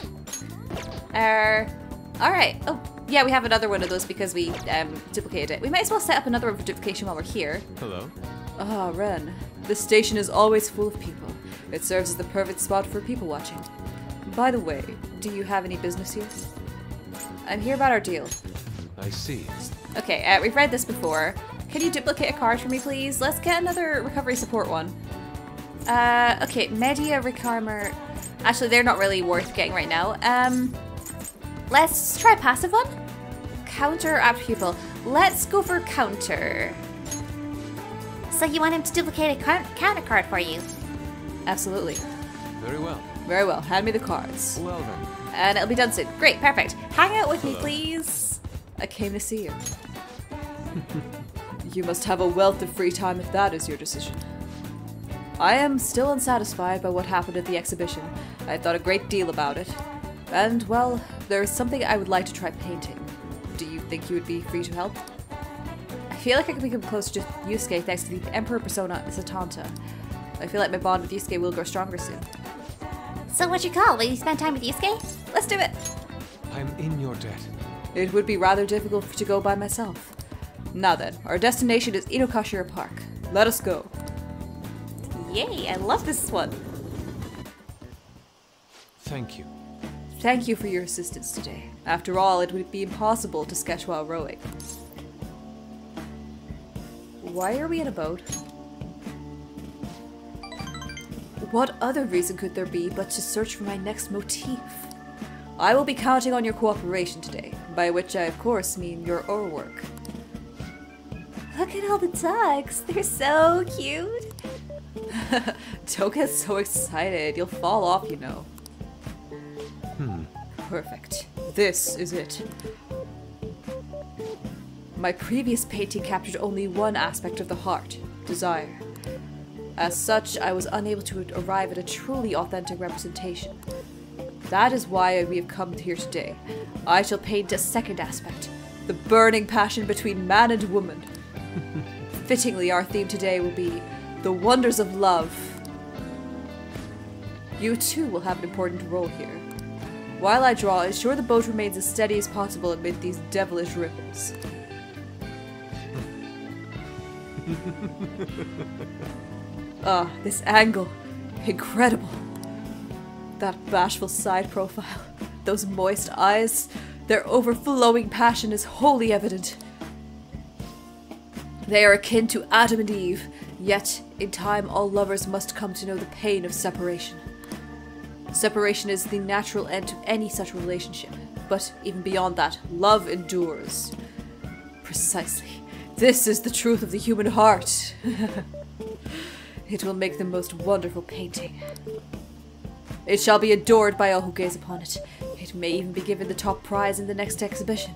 Uh, Alright. Oh, yeah, we have another one of those because we um, duplicated it. We might as well set up another one for duplication while we're here. Hello. Ah, oh, Ren. This station is always full of people. It serves as the perfect spot for people watching. By the way, do you have any business here? I'm here about our deal. I see. Okay, uh, we've read this before. Can you duplicate a card for me, please? Let's get another recovery support one. Uh, okay, Media Recarmer. Actually, they're not really worth getting right now. Um, let's try a passive one. Counter or apt pupil. Let's go for counter. So you want him to duplicate a counter card for you? Absolutely. Very well. Very well. Hand me the cards. Well then. And it'll be done soon. Great, perfect. Hang out with Hello. me, please. I came to see you. You must have a wealth of free time if that is your decision. I am still unsatisfied by what happened at the exhibition. I thought a great deal about it. And, well, there is something I would like to try painting. Do you think you would be free to help? I feel like I can become closer to Yusuke thanks to the Emperor Persona Satanta. I feel like my bond with Yusuke will grow stronger soon. So what you call? Will you spend time with Yusuke? Let's do it! I'm in your debt. It would be rather difficult to go by myself. Now then, our destination is Inokashira Park. Let us go. Yay, I love this one. Thank you. Thank you for your assistance today. After all, it would be impossible to sketch while rowing. Why are we in a boat? What other reason could there be but to search for my next motif? I will be counting on your cooperation today, by which I of course mean your oar work. Look at all the ducks, they're so cute! Don't get so excited, you'll fall off, you know. Hmm. Perfect. This is it. My previous painting captured only one aspect of the heart, desire. As such, I was unable to arrive at a truly authentic representation. That is why we have come here today. I shall paint a second aspect, the burning passion between man and woman. Fittingly, our theme today will be the wonders of love. You too will have an important role here. While I draw, ensure the boat remains as steady as possible amid these devilish ripples. Ah, this angle. Incredible. That bashful side profile. Those moist eyes. Their overflowing passion is wholly evident. They are akin to Adam and Eve, yet, in time, all lovers must come to know the pain of separation. Separation is the natural end to any such relationship, but even beyond that, love endures. Precisely. This is the truth of the human heart. It will make the most wonderful painting. It shall be adored by all who gaze upon it. It may even be given the top prize in the next exhibition.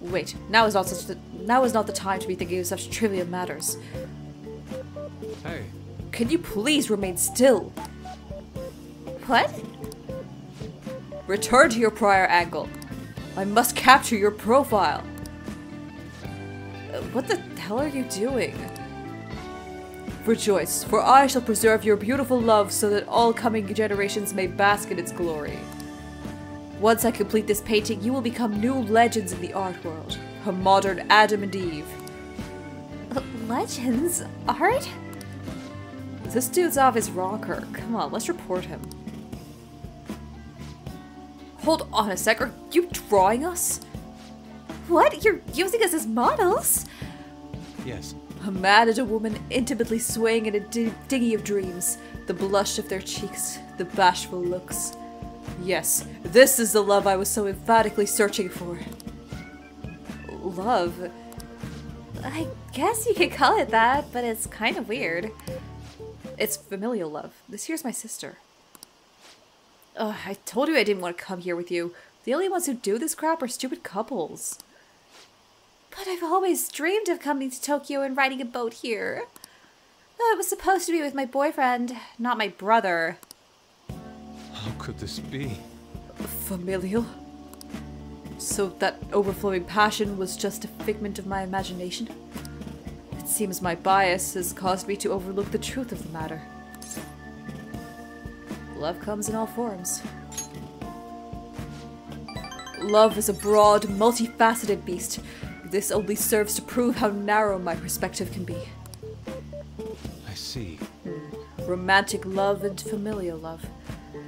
Wait, now is not such the now is not the time to be thinking of such trivial matters. Hey. Can you please remain still? What? Return to your prior angle. I must capture your profile. What the hell are you doing? Rejoice, for I shall preserve your beautiful love so that all coming generations may bask in its glory. Once I complete this painting, you will become new legends in the art world. A modern Adam and Eve. Legends? Art? This dude's off his rocker. Come on, let's report him. Hold on a sec, are you drawing us? What? You're using us as models? Yes. A man and a woman intimately swaying in a di dinghy of dreams. The blush of their cheeks, the bashful looks. Yes, this is the love I was so emphatically searching for. Love? I guess you could call it that, but it's kind of weird. It's familial love. This here's my sister. Ugh, I told you I didn't want to come here with you. The only ones who do this crap are stupid couples. But I've always dreamed of coming to Tokyo and riding a boat here. No, it was supposed to be with my boyfriend, not my brother. How could this be? Familial? So that overflowing passion was just a figment of my imagination? It seems my bias has caused me to overlook the truth of the matter. Love comes in all forms. Love is a broad, multifaceted beast. This only serves to prove how narrow my perspective can be. I see. Romantic love and familial love.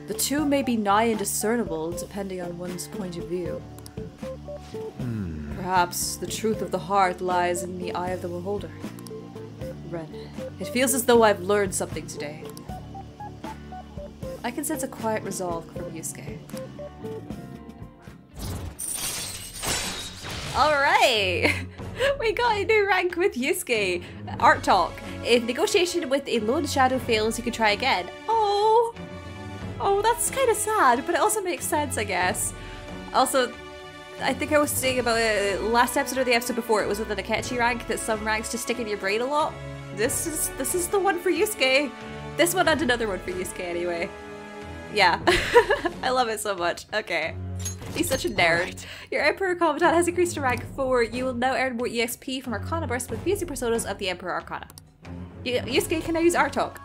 The two may be nigh indiscernible, depending on one's point of view. Hmm. Perhaps the truth of the heart lies in the eye of the beholder. Ren, it feels as though I've learned something today. I can sense a quiet resolve from Yusuke. Alright! We got a new rank with Yusuke! Art Talk. If negotiation with a lone shadow fails, you can try again. Oh! Oh, that's kind of sad, but it also makes sense, I guess. Also, I think I was saying about it last episode or the episode before, it was with an Akechi rank, that some ranks just stick in your brain a lot. This is this is the one for Yusuke. This one and another one for Yusuke anyway. Yeah. I love it so much. Okay. He's such a nerd. Right. Your Emperor Commandant has increased to rank four. You will now earn more E X P from Arcana Burst with using personas of the Emperor Arcana. Y Yusuke can now use Artok.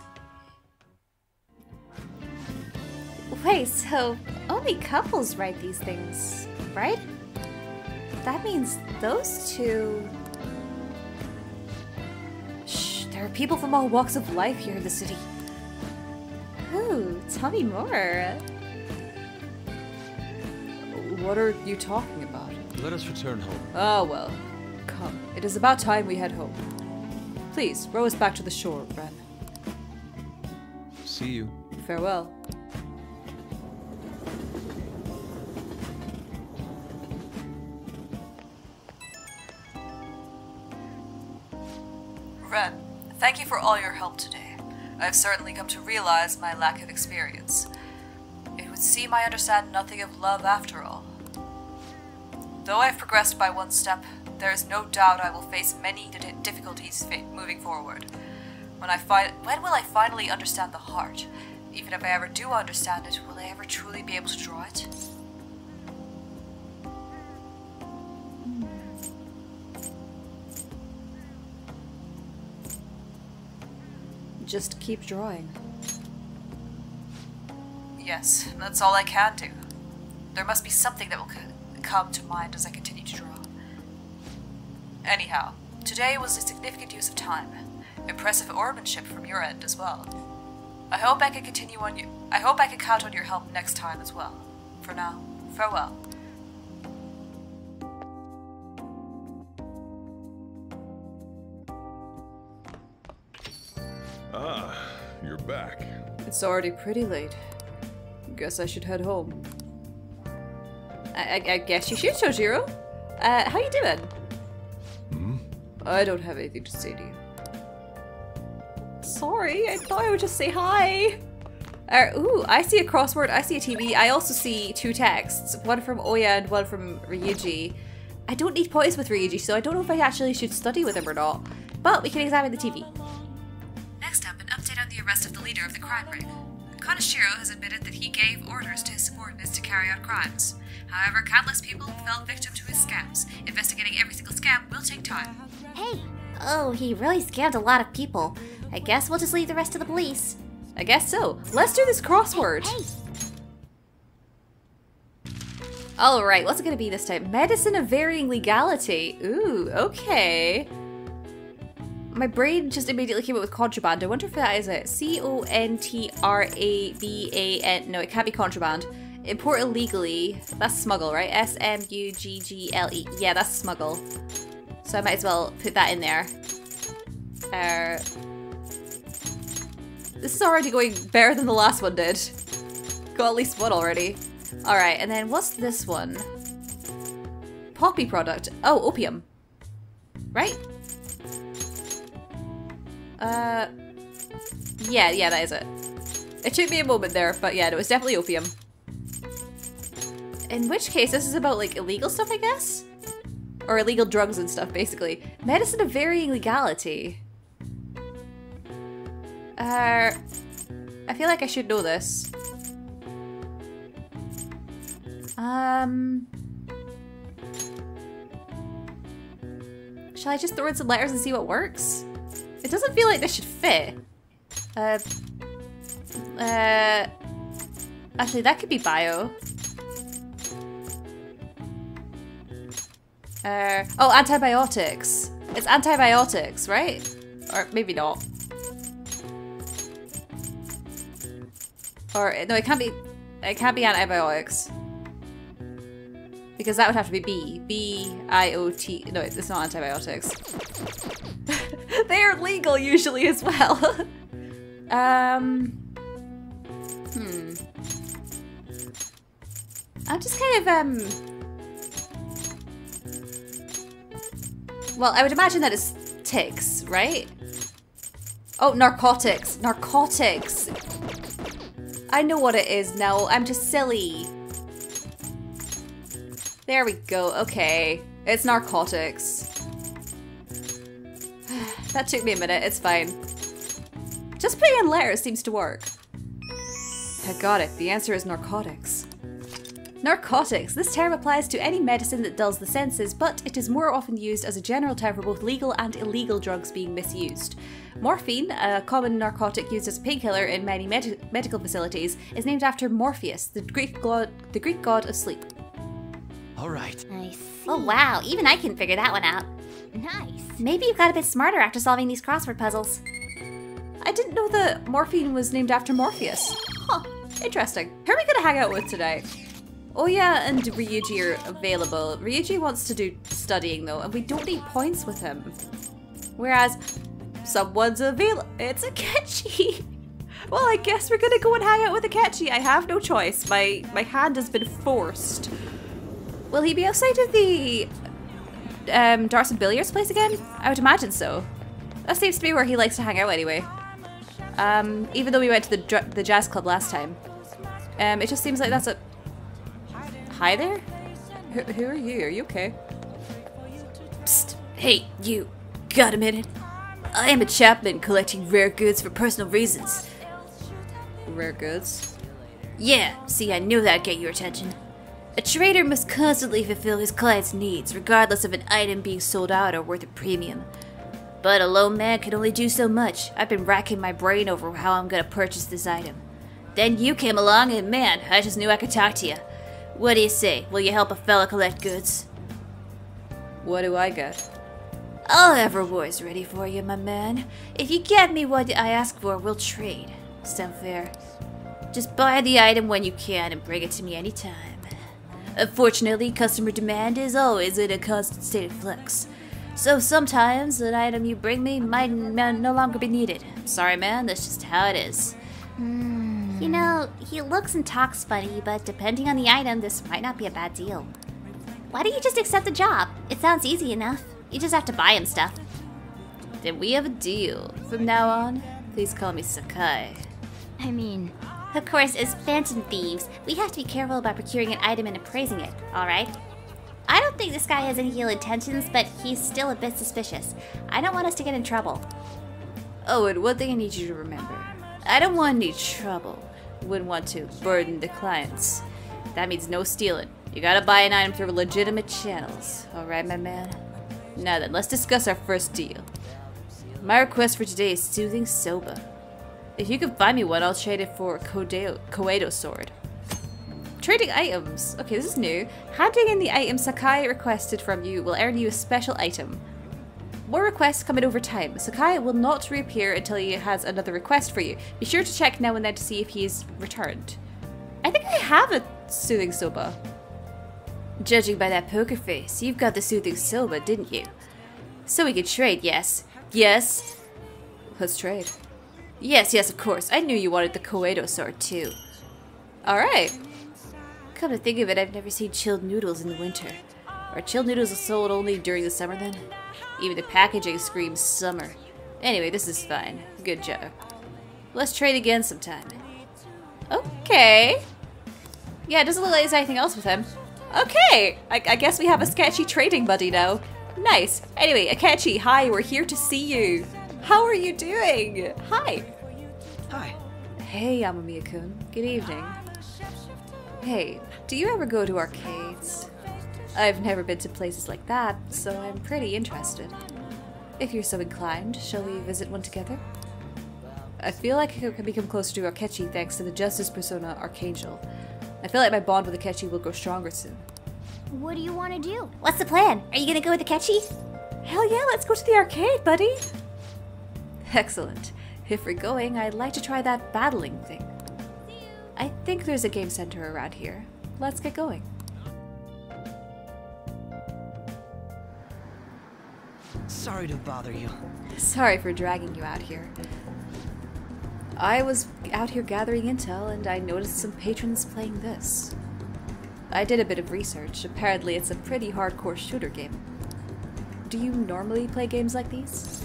Wait, so only couples ride these things, right? That means those two... Shh, there are people from all walks of life here in the city. Ooh, tell me more. What are you talking about? Let us return home. Oh, well. Come. It is about time we head home. Please, row us back to the shore, Ren. See you. Farewell. Ren, thank you for all your help today. I've certainly come to realize my lack of experience. It would seem I understand nothing of love after all. Though I've progressed by one step, there is no doubt I will face many difficulties moving forward. When I fi- when will I finally understand the heart? Even if I ever do understand it, will I ever truly be able to draw it? Just keep drawing. Yes, that's all I can do. There must be something that will co come to mind as I continue to draw. Anyhow, today was a significant use of time. Impressive oarsmanship from your end as well. I hope I can continue on you. I hope I can count on your help next time as well. For now, farewell. Ah, you're back. It's already pretty late. Guess I should head home. I, I, I guess you should, Sojiro. Uh, how you doing? Hmm? I don't have anything to say to you. Sorry, I thought I would just say hi. Uh, ooh, I see a crossword, I see a T V, I also see two texts. One from Oya and one from Ryuji. I don't need points with Ryuji, so I don't know if I actually should study with him or not. But we can examine the T V. Next up, an update on the arrest of the leader of the crime ring. Kaneshiro has admitted that he gave orders to his subordinates to carry out crimes. However, countless people fell victim to his scams. Investigating every single scam will take time. Hey! Oh, he really scammed a lot of people. I guess we'll just leave the rest to the police. I guess so. Let's do this crossword! Hey, hey. Alright, what's it gonna be this time? Medicine of varying legality. Ooh, okay. My brain just immediately came up with contraband. I wonder if that is it. C O N T R A B A N. No, it can't be contraband. Import illegally. That's smuggle, right? S M U G G L E. Yeah, that's smuggle. So I might as well put that in there. Uh, this is already going better than the last one did. Got at least one already. Alright, and then what's this one? Poppy product. Oh, opium. Right? Uh, yeah, yeah, that is it. It took me a moment there, but yeah, it was definitely opium. In which case, this is about, like, illegal stuff, I guess? Or illegal drugs and stuff, basically. Medicine of varying legality. Uh, I feel like I should know this. Um... Shall I just throw in some letters and see what works? It doesn't feel like this should fit. Uh, uh, actually, that could be bio. Uh, oh, antibiotics. It's antibiotics, right? Or maybe not. Or no, it can't be. It can't be antibiotics because that would have to be B B I O T. No, it's not antibiotics. They are legal usually as well. um, hmm. I'm just kind of um. Well, I would imagine that it's ticks, right? Oh, narcotics, narcotics. I know what it is now. I'm just silly. There we go. Okay. It's narcotics. That took me a minute. It's fine. Just putting in letters seems to work. I got it. The answer is narcotics. Narcotics. This term applies to any medicine that dulls the senses, but it is more often used as a general term for both legal and illegal drugs being misused. Morphine, a common narcotic used as a painkiller in many med medical facilities, is named after Morpheus, the Greek god, the Greek god of sleep. All right. I see. Oh wow, even I can figure that one out. Nice. Maybe you got a bit smarter after solving these crossword puzzles. I didn't know that morphine was named after Morpheus. Huh, interesting. Who are we gonna hang out with today? Oya and Ryuji are available. Ryuji wants to do studying though, and we don't need points with him. Whereas, someone's available. It's Akechi. Well, I guess we're gonna go and hang out with Akechi. I have no choice. My, my hand has been forced. Will he be outside of the um, darts and billiards place again? I would imagine so. That seems to be where he likes to hang out anyway. Um, even though we went to the dr the jazz club last time. Um, it just seems like that's a... Hi there? Who, who are you? Are you okay? Psst. Hey, you. Got a minute? I am a chapman collecting rare goods for personal reasons. Rare goods? Yeah. See, I knew that'd get your attention. A trader must constantly fulfill his client's needs, regardless of an item being sold out or worth a premium. But a lone man can only do so much. I've been racking my brain over how I'm gonna purchase this item. Then you came along and man, I just knew I could talk to you. What do you say? Will you help a fella collect goods? What do I get? I'll have rewards ready for you, my man. If you get me what I ask for, we'll trade. Sound fair? Just buy the item when you can and bring it to me anytime. Unfortunately, customer demand is always in a constant state of flux. So sometimes an item you bring me might no longer be needed. Sorry, man, that's just how it is. Mm. You know, he looks and talks funny, but depending on the item, this might not be a bad deal. Why don't you just accept the job? It sounds easy enough. You just have to buy him stuff. Then we have a deal. From now on, please call me Sakai. I mean... Of course, as Phantom Thieves, we have to be careful about procuring an item and appraising it, alright? I don't think this guy has any ill intentions, but he's still a bit suspicious. I don't want us to get in trouble. Oh, and one thing I need you to remember. I don't want any trouble. Wouldn't want to burden the clients. That means no stealing. You gotta buy an item through legitimate channels, alright my man? Now then, let's discuss our first deal. My request for today is soothing soba. If you can find me one, I'll trade it for Koedo, Koedo sword. Trading items. Okay, this is new. Handing in the item Sakai requested from you will earn you a special item. More requests come in over time. Sakai will not reappear until he has another request for you. Be sure to check now and then to see if he is returned. I think I have a soothing soba. Judging by that poker face, you've got the soothing soba, didn't you? So we can trade, yes. Yes. Let's trade. Yes, yes, of course. I knew you wanted the Koedo sword, too. Alright. Come to think of it, I've never seen chilled noodles in the winter. Are chilled noodles sold only during the summer, then? Even the packaging screams summer. Anyway, this is fine. Good job. Let's trade again sometime. Okay. Yeah, it doesn't look like there's anything else with him. Okay! I, I guess we have a sketchy trading buddy now. Nice. Anyway, Akechi, hi, we're here to see you. How are you doing? Hi. Hi. Hey, Amamiya-kun. Good evening. Hey, do you ever go to arcades? I've never been to places like that, so I'm pretty interested. If you're so inclined, shall we visit one together? I feel like I can become closer to Akechi thanks to the Justice persona Archangel. I feel like my bond with Akechi will grow stronger soon. What do you want to do? What's the plan? Are you gonna go with Akechi? Hell yeah, let's go to the arcade, buddy! Excellent. If we're going, I'd like to try that battling thing. I think there's a game center around here. Let's get going. Sorry to bother you. Sorry for dragging you out here. I was out here gathering intel and I noticed some patrons playing this. I did a bit of research. Apparently it's a pretty hardcore shooter game. Do you normally play games like these?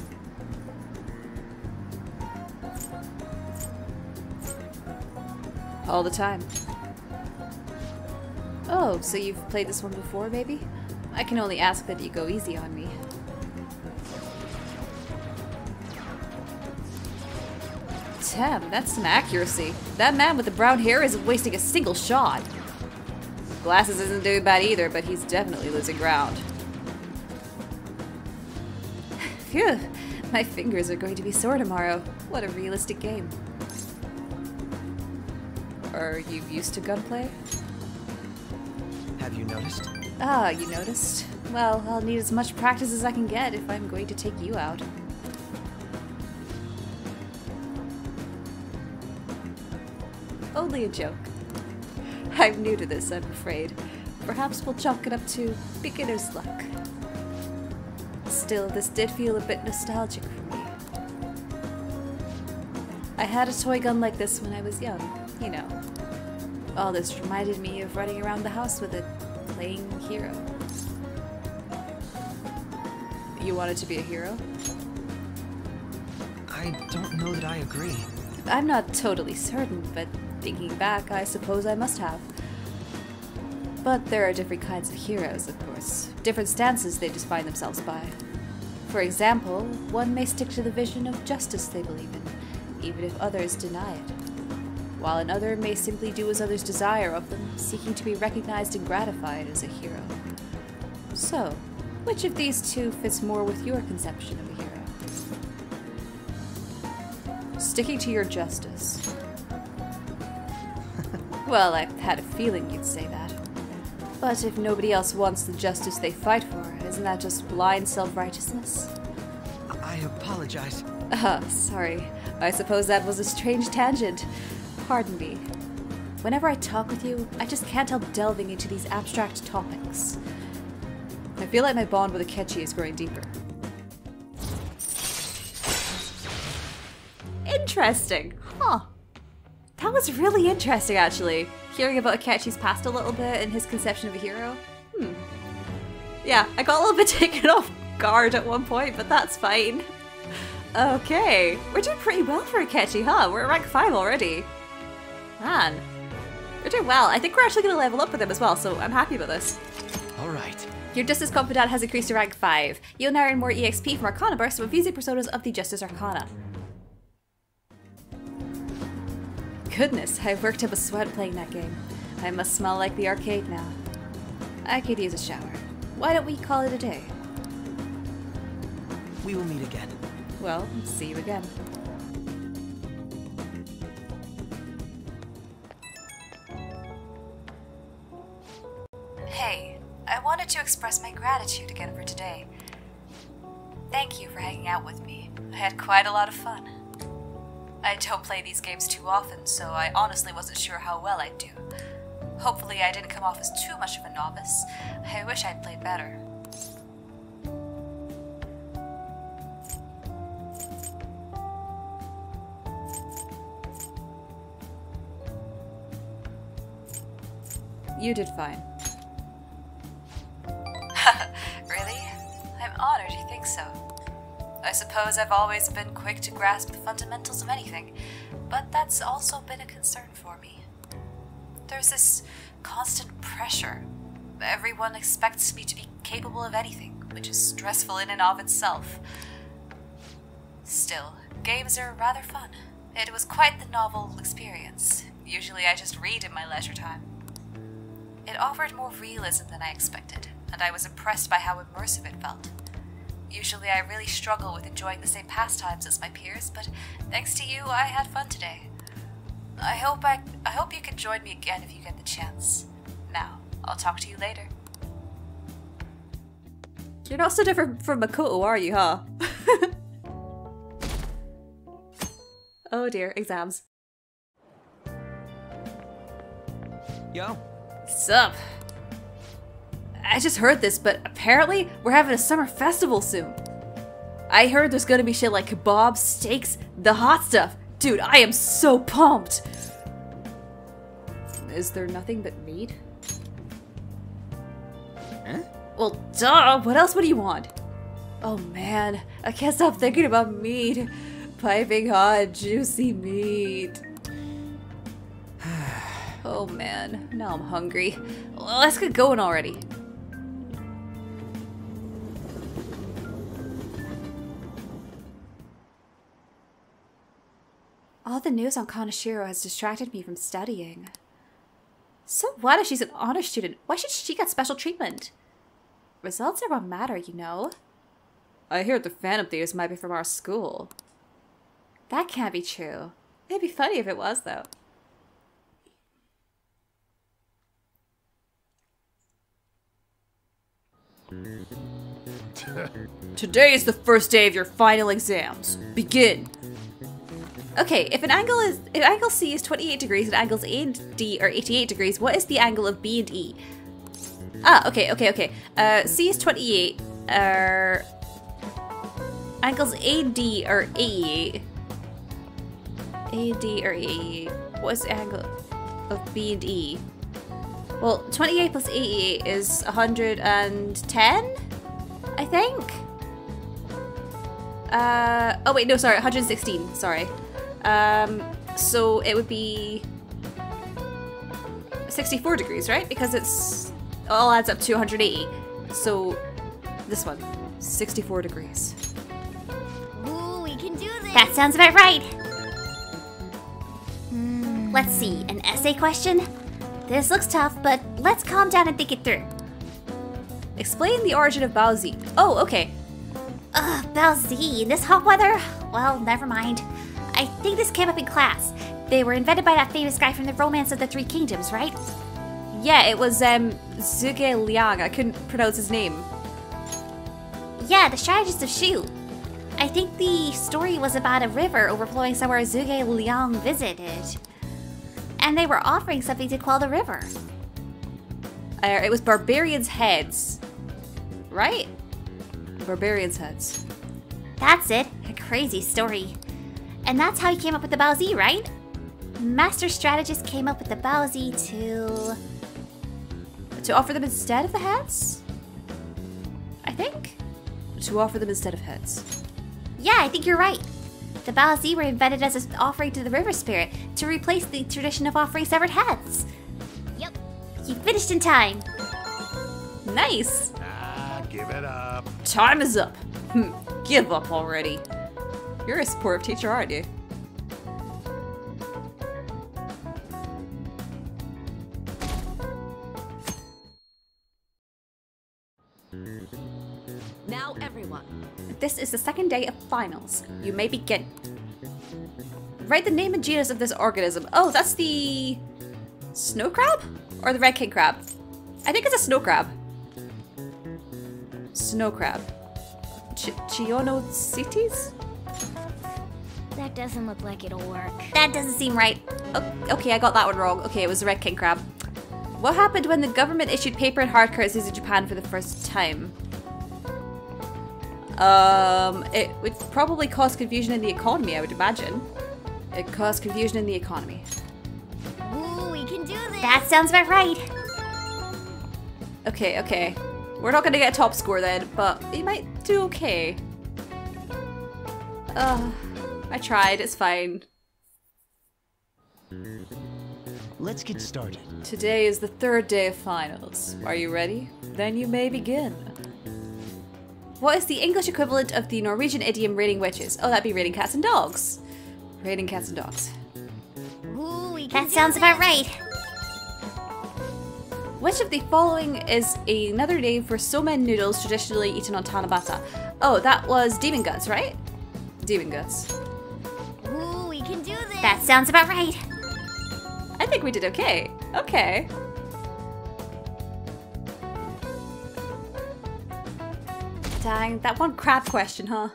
all the time. Oh, so you've played this one before, maybe? I can only ask that you go easy on me. Damn, that's some accuracy. That man with the brown hair isn't wasting a single shot. Glasses isn't doing bad either, but he's definitely losing ground. Phew, my fingers are going to be sore tomorrow. What a realistic game. Are you used to gunplay? Have you noticed? Ah, you noticed? Well, I'll need as much practice as I can get if I'm going to take you out. Only a joke. I'm new to this, I'm afraid. Perhaps we'll chalk it up to beginner's luck. Still, this did feel a bit nostalgic for me. I had a toy gun like this when I was young, you know. All this reminded me of running around the house with it, playing hero. You wanted to be a hero? I don't know that I agree. I'm not totally certain, but thinking back, I suppose I must have. But there are different kinds of heroes, of course. Different stances they define themselves by. For example, one may stick to the vision of justice they believe in, even if others deny it. While another may simply do as others desire of them, seeking to be recognized and gratified as a hero. So, which of these two fits more with your conception of a hero? Sticking to your justice. Well, I had a feeling you'd say that. But if nobody else wants the justice they fight for, isn't that just blind self-righteousness? I apologize. Ah, uh, sorry. I suppose that was a strange tangent. Pardon me. Whenever I talk with you, I just can't help delving into these abstract topics. I feel like my bond with Akechi is growing deeper. Interesting, huh? That was really interesting, actually. Hearing about Akechi's past a little bit and his conception of a hero. Hmm. Yeah, I got a little bit taken off guard at one point, but that's fine. Okay, we're doing pretty well for Akechi, huh? We're at rank five already. Man, we're doing well. I think we're actually going to level up with him as well, so I'm happy about this. All right. Your Justice Confidant has increased to rank five. You'll now earn more E X P from Arcana Bursts when using personas of the Justice Arcana. Goodness, I've worked up a sweat playing that game. I must smell like the arcade now. I could use a shower. Why don't we call it a day? We will meet again. Well, see you again. Hey, I wanted to express my gratitude again for today. Thank you for hanging out with me. I had quite a lot of fun. I don't play these games too often, so I honestly wasn't sure how well I'd do. Hopefully I didn't come off as too much of a novice. I wish I'd played better. You did fine. Really? I'm honored you think so. I suppose I've always been quick to grasp the fundamentals of anything, but that's also been a concern for me. There's this constant pressure. Everyone expects me to be capable of anything, which is stressful in and of itself. Still, games are rather fun. It was quite the novel experience. Usually I just read in my leisure time. It offered more realism than I expected, and I was impressed by how immersive it felt. Usually I really struggle with enjoying the same pastimes as my peers, but thanks to you, I had fun today. I hope I, I hope you can join me again if you get the chance. Now, I'll talk to you later. You're not so different from Makoto, are you, huh? Oh dear, exams. Yo. Sup? I just heard this, but apparently we're having a summer festival soon. I heard there's gonna be shit like kebabs, steaks, the hot stuff. Dude, I am so pumped! Is there nothing but meat? Huh? Well, duh! What else would you want? Oh man, I can't stop thinking about meat. Piping hot, juicy meat. Oh man, now I'm hungry. Let's get going already. All the news on Kaneshiro has distracted me from studying. So what if she's an honor student? Why should she get special treatment? Results are what matter, you know. I hear the Phantom Thieves might be from our school. That can't be true. It'd be funny if it was, though. Today is the first day of your final exams. Begin! Okay, if an angle is if angle C is twenty-eight degrees and angles A and D are eighty-eight degrees, what is the angle of B and E? Ah, okay, okay, okay. Uh, C is twenty-eight. Uh, angles A and D are eighty-eight. A and D are eighty-eight. What's the angle of B and E? Well, twenty-eight plus eighty-eight is one hundred ten, I think? Uh, oh wait, no, sorry, one hundred sixteen, sorry. Um, so it would be sixty-four degrees, right? Because it's all adds up to one hundred eighty. So this one, sixty-four degrees. Ooh, we can do this! That sounds about right! Mm. Let's see, an essay question? This looks tough, but let's calm down and think it through. Explain the origin of Baozi. Oh, okay. Ugh, Baozi in this hot weather? Well, never mind. I think this came up in class. They were invented by that famous guy from the Romance of the Three Kingdoms, right? Yeah, it was, um, Zhuge Liang. I couldn't pronounce his name. Yeah, the strategist of Shu. I think the story was about a river overflowing somewhere Zhuge Liang visited. And they were offering something to quell the river. Uh, it was barbarians' heads. Right? Barbarians' heads. That's it. A crazy story. And that's how he came up with the Baozi, right? Master strategist came up with the Baozi to... To offer them instead of the heads? I think? To offer them instead of heads. Yeah, I think you're right. The Baozi were invented as an offering to the river spirit to replace the tradition of offering severed heads. Yep. You finished in time. Nice. Ah, give it up. Time is up. Hm, give up already. You're a supportive teacher, aren't you? Now everyone. This is the second day of finals. You may begin. Write the name and genus of this organism. Oh, that's the snow crab? Or the red king crab? I think it's a snow crab. Snow crab. Ch Chionocetes? That doesn't look like it'll work. That doesn't seem right. Oh, okay, I got that one wrong. Okay, it was the red king crab. What happened when the government issued paper and hard currencies in Japan for the first time? Um, it would probably cause confusion in the economy, I would imagine. It caused confusion in the economy. Ooh, we can do this! That sounds about right! Okay, okay. We're not gonna get a top score then, but we might do okay. Ugh, I tried, it's fine. Let's get started. Today is the third day of finals. Are you ready? Then you may begin. What is the English equivalent of the Norwegian idiom raiding witches? Oh, that'd be raiding cats and dogs. Raiding cats and dogs. Ooh, we that sounds about right. Which of the following is another name for somen noodles traditionally eaten on Tanabata? Oh, that was demon guts, right? Demon guts. Ooh, we can do this. That sounds about right. I think we did okay. Okay. Dang, that one crab question, huh?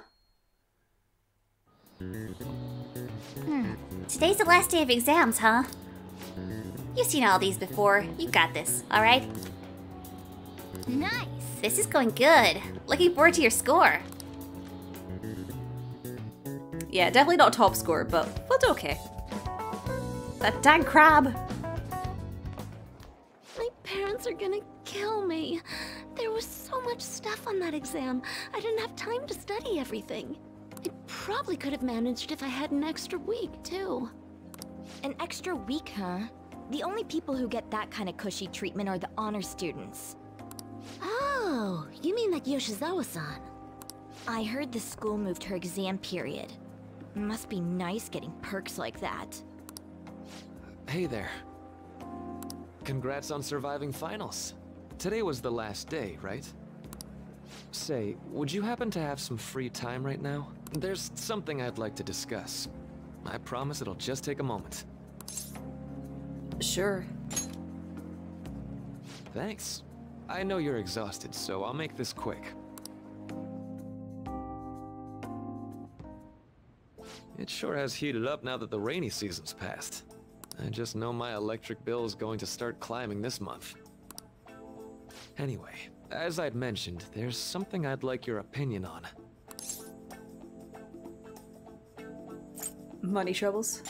Hmm. Today's the last day of exams, huh? You've seen all these before. You got this, alright? Nice! This is going good. Looking forward to your score. Yeah, definitely not top score, but we'll do okay. That dang crab! My parents are gonna kill me. There was so much stuff on that exam. I didn't have time to study everything. I probably could have managed if I had an extra week, too. An extra week, huh? The only people who get that kind of cushy treatment are the honor students. Oh, you mean like Yoshizawa-san? I heard the school moved her exam period. Must be nice getting perks like that. Hey there. Congrats on surviving finals. Today was the last day, right? Say, would you happen to have some free time right now? There's something I'd like to discuss. I promise it'll just take a moment. Sure. Thanks. I know you're exhausted, so I'll make this quick. It sure has heated up now that the rainy season's passed. I just know my electric bill is going to start climbing this month. Anyway, as I'd mentioned, there's something I'd like your opinion on. Money troubles?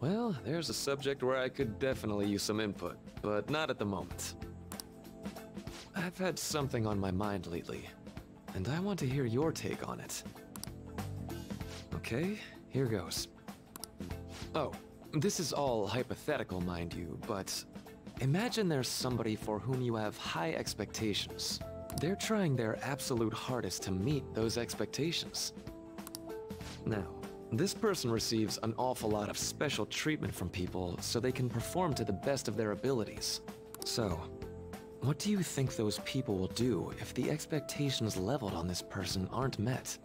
Well, there's a subject where I could definitely use some input, but not at the moment. I've had something on my mind lately, and I want to hear your take on it. Okay, here goes. Oh, this is all hypothetical, mind you, but imagine there's somebody for whom you have high expectations. They're trying their absolute hardest to meet those expectations. Now, this person receives an awful lot of special treatment from people so they can perform to the best of their abilities. So, what do you think those people will do if the expectations leveled on this person aren't met?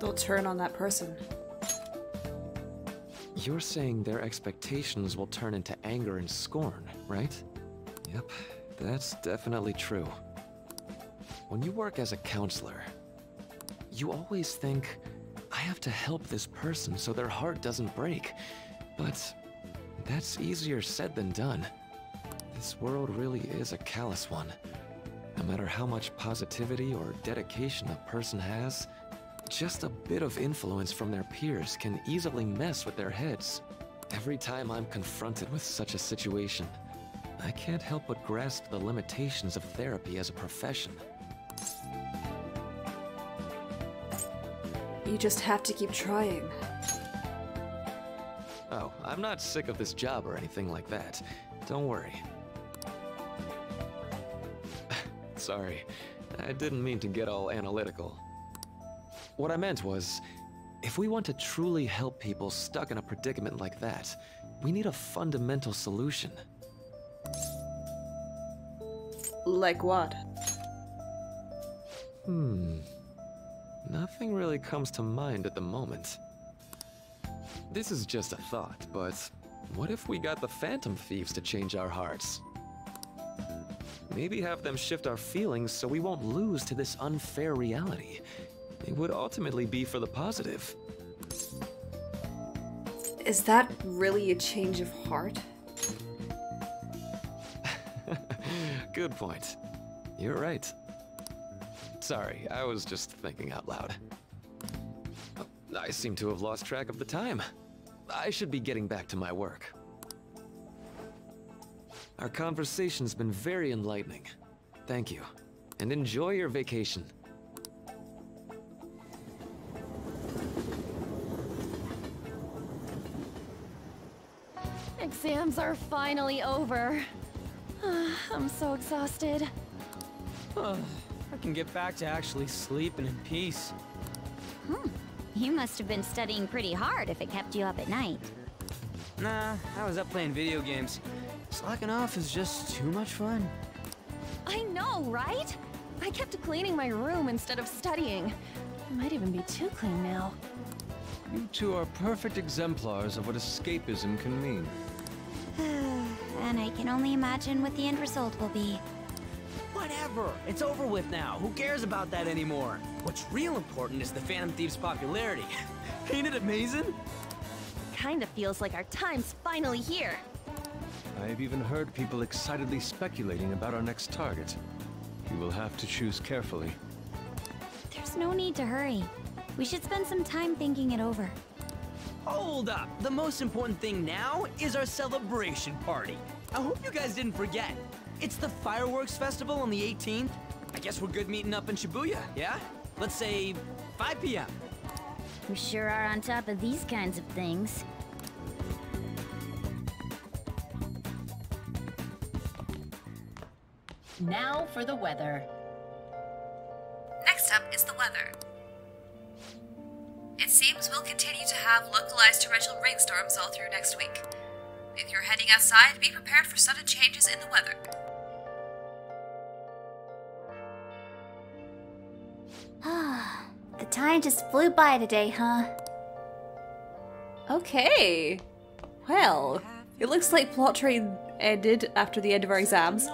They'll turn on that person. You're saying their expectations will turn into anger and scorn, right? Yep, that's definitely true. When you work as a counselor, you always think, I have to help this person so their heart doesn't break. But that's easier said than done. This world really is a callous one. No matter how much positivity or dedication a person has, just a bit of influence from their peers can easily mess with their heads. Every time I'm confronted with such a situation, I can't help but grasp the limitations of therapy as a profession. You just have to keep trying. Oh, I'm not sick of this job or anything like that. Don't worry. Sorry, I didn't mean to get all analytical. What I meant was, if we want to truly help people stuck in a predicament like that, we need a fundamental solution. Like what? Hmm. Nothing really comes to mind at the moment. This is just a thought, but what if we got the Phantom Thieves to change our hearts? Maybe have them shift our feelings so we won't lose to this unfair reality. It would ultimately be for the positive. Is that really a change of heart? Good point. You're right. Sorry, I was just thinking out loud. I seem to have lost track of the time. I should be getting back to my work. Our conversation's been very enlightening. Thank you. And enjoy your vacation. Exams are finally over. I'm so exhausted. Oh, I can get back to actually sleeping in peace. Hmm. You must have been studying pretty hard if it kept you up at night. Nah, I was up playing video games. Slacking off is just too much fun. I know, right? I kept cleaning my room instead of studying. It might even be too clean now. You two are perfect exemplars of what escapism can mean. And I can only imagine what the end result will be. Whatever! It's over with now. Who cares about that anymore? What's real important is the Phantom Thieves' popularity. Ain't it amazing? Kinda feels like our time's finally here. I've even heard people excitedly speculating about our next target. You will have to choose carefully. There's no need to hurry. We should spend some time thinking it over. Hold up! The most important thing now is our celebration party. I hope you guys didn't forget. It's the fireworks festival on the eighteenth. I guess we're good meeting up in Shibuya, yeah? Let's say five p m We sure are on top of these kinds of things. Now for the weather. Next up is the weather. It seems we'll continue to have localized torrential rainstorms all through next week. If you're heading outside, be prepared for sudden changes in the weather. The time just flew by today, huh? Okay. Well, it looks like plot train ended after the end of our exams.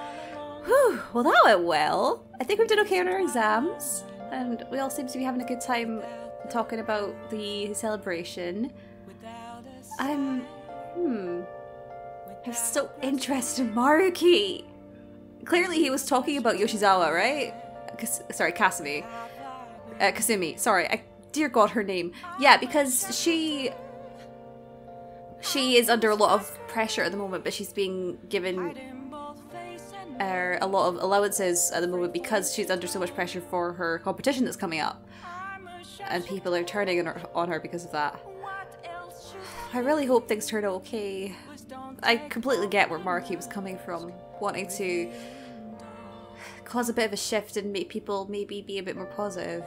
Whew, well that went well. I think we did okay on our exams, and we all seem to be having a good time talking about the celebration. I'm... hmm... I'm so interested in Maruki! Clearly he was talking about Yoshizawa, right? Kas sorry, Kasumi. Uh, Kasumi, sorry, I, dear god, her name. Yeah, because she... she is under a lot of pressure at the moment, but she's being given uh, a lot of allowances at the moment because she's under so much pressure for her competition that's coming up. And people are turning on her, on her because of that. I really hope things turn out okay. I completely get where Maruki was coming from, wanting to cause a bit of a shift and make people maybe be a bit more positive.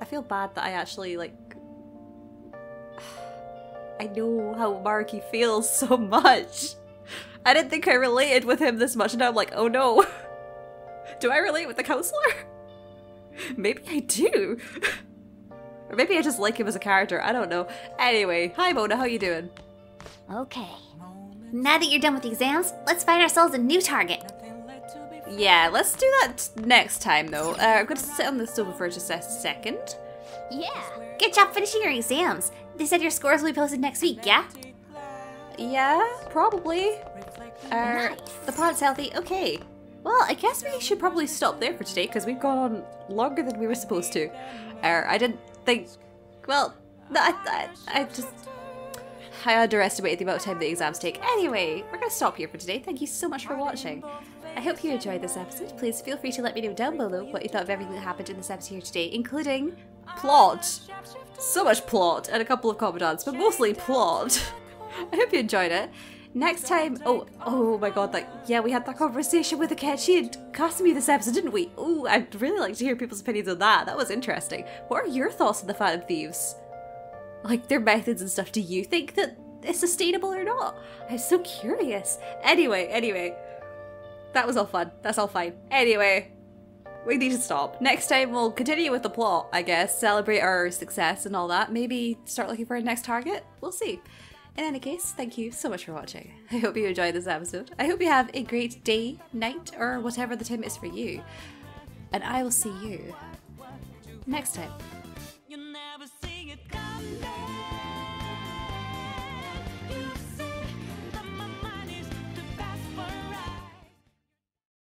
I feel bad that I actually, like... I know how Maruki feels so much. I didn't think I related with him this much, and now I'm like, oh no. Do I relate with the counselor? Maybe I do. Or maybe I just like him as a character, I don't know. Anyway, hi Mona, how you doing? Okay. Now that you're done with the exams, let's find ourselves a new target. Yeah, let's do that next time though. Uh, I'm gonna sit on the sofa for just a second. Yeah. Good job finishing your exams. They said your scores will be posted next week, yeah? Yeah, probably. Uh, nice. The plot's healthy, okay. Well, I guess we should probably stop there for today because we've gone on longer than we were supposed to. Uh, I didn't think... well, I, I, I just... I underestimated the amount of time the exams take. Anyway, we're going to stop here for today. Thank you so much for watching. I hope you enjoyed this episode. Please feel free to let me know down below what you thought of everything that happened in this episode here today, including plot. So much plot and a couple of confidants, but mostly plot. I hope you enjoyed it. Next time, oh, oh my god, like, yeah, we had that conversation with Akechi and Kasumi this episode, didn't we? Ooh, I'd really like to hear people's opinions on that. That was interesting. What are your thoughts on the Phantom Thieves? Like, their methods and stuff, do you think that it's sustainable or not? I'm so curious. Anyway, anyway. That was all fun. That's all fine. Anyway, we need to stop. Next time we'll continue with the plot, I guess. Celebrate our success and all that. Maybe start looking for our next target? We'll see. In any case, thank you so much for watching. I hope you enjoyed this episode. I hope you have a great day, night, or whatever the time is for you. And I will see you next time.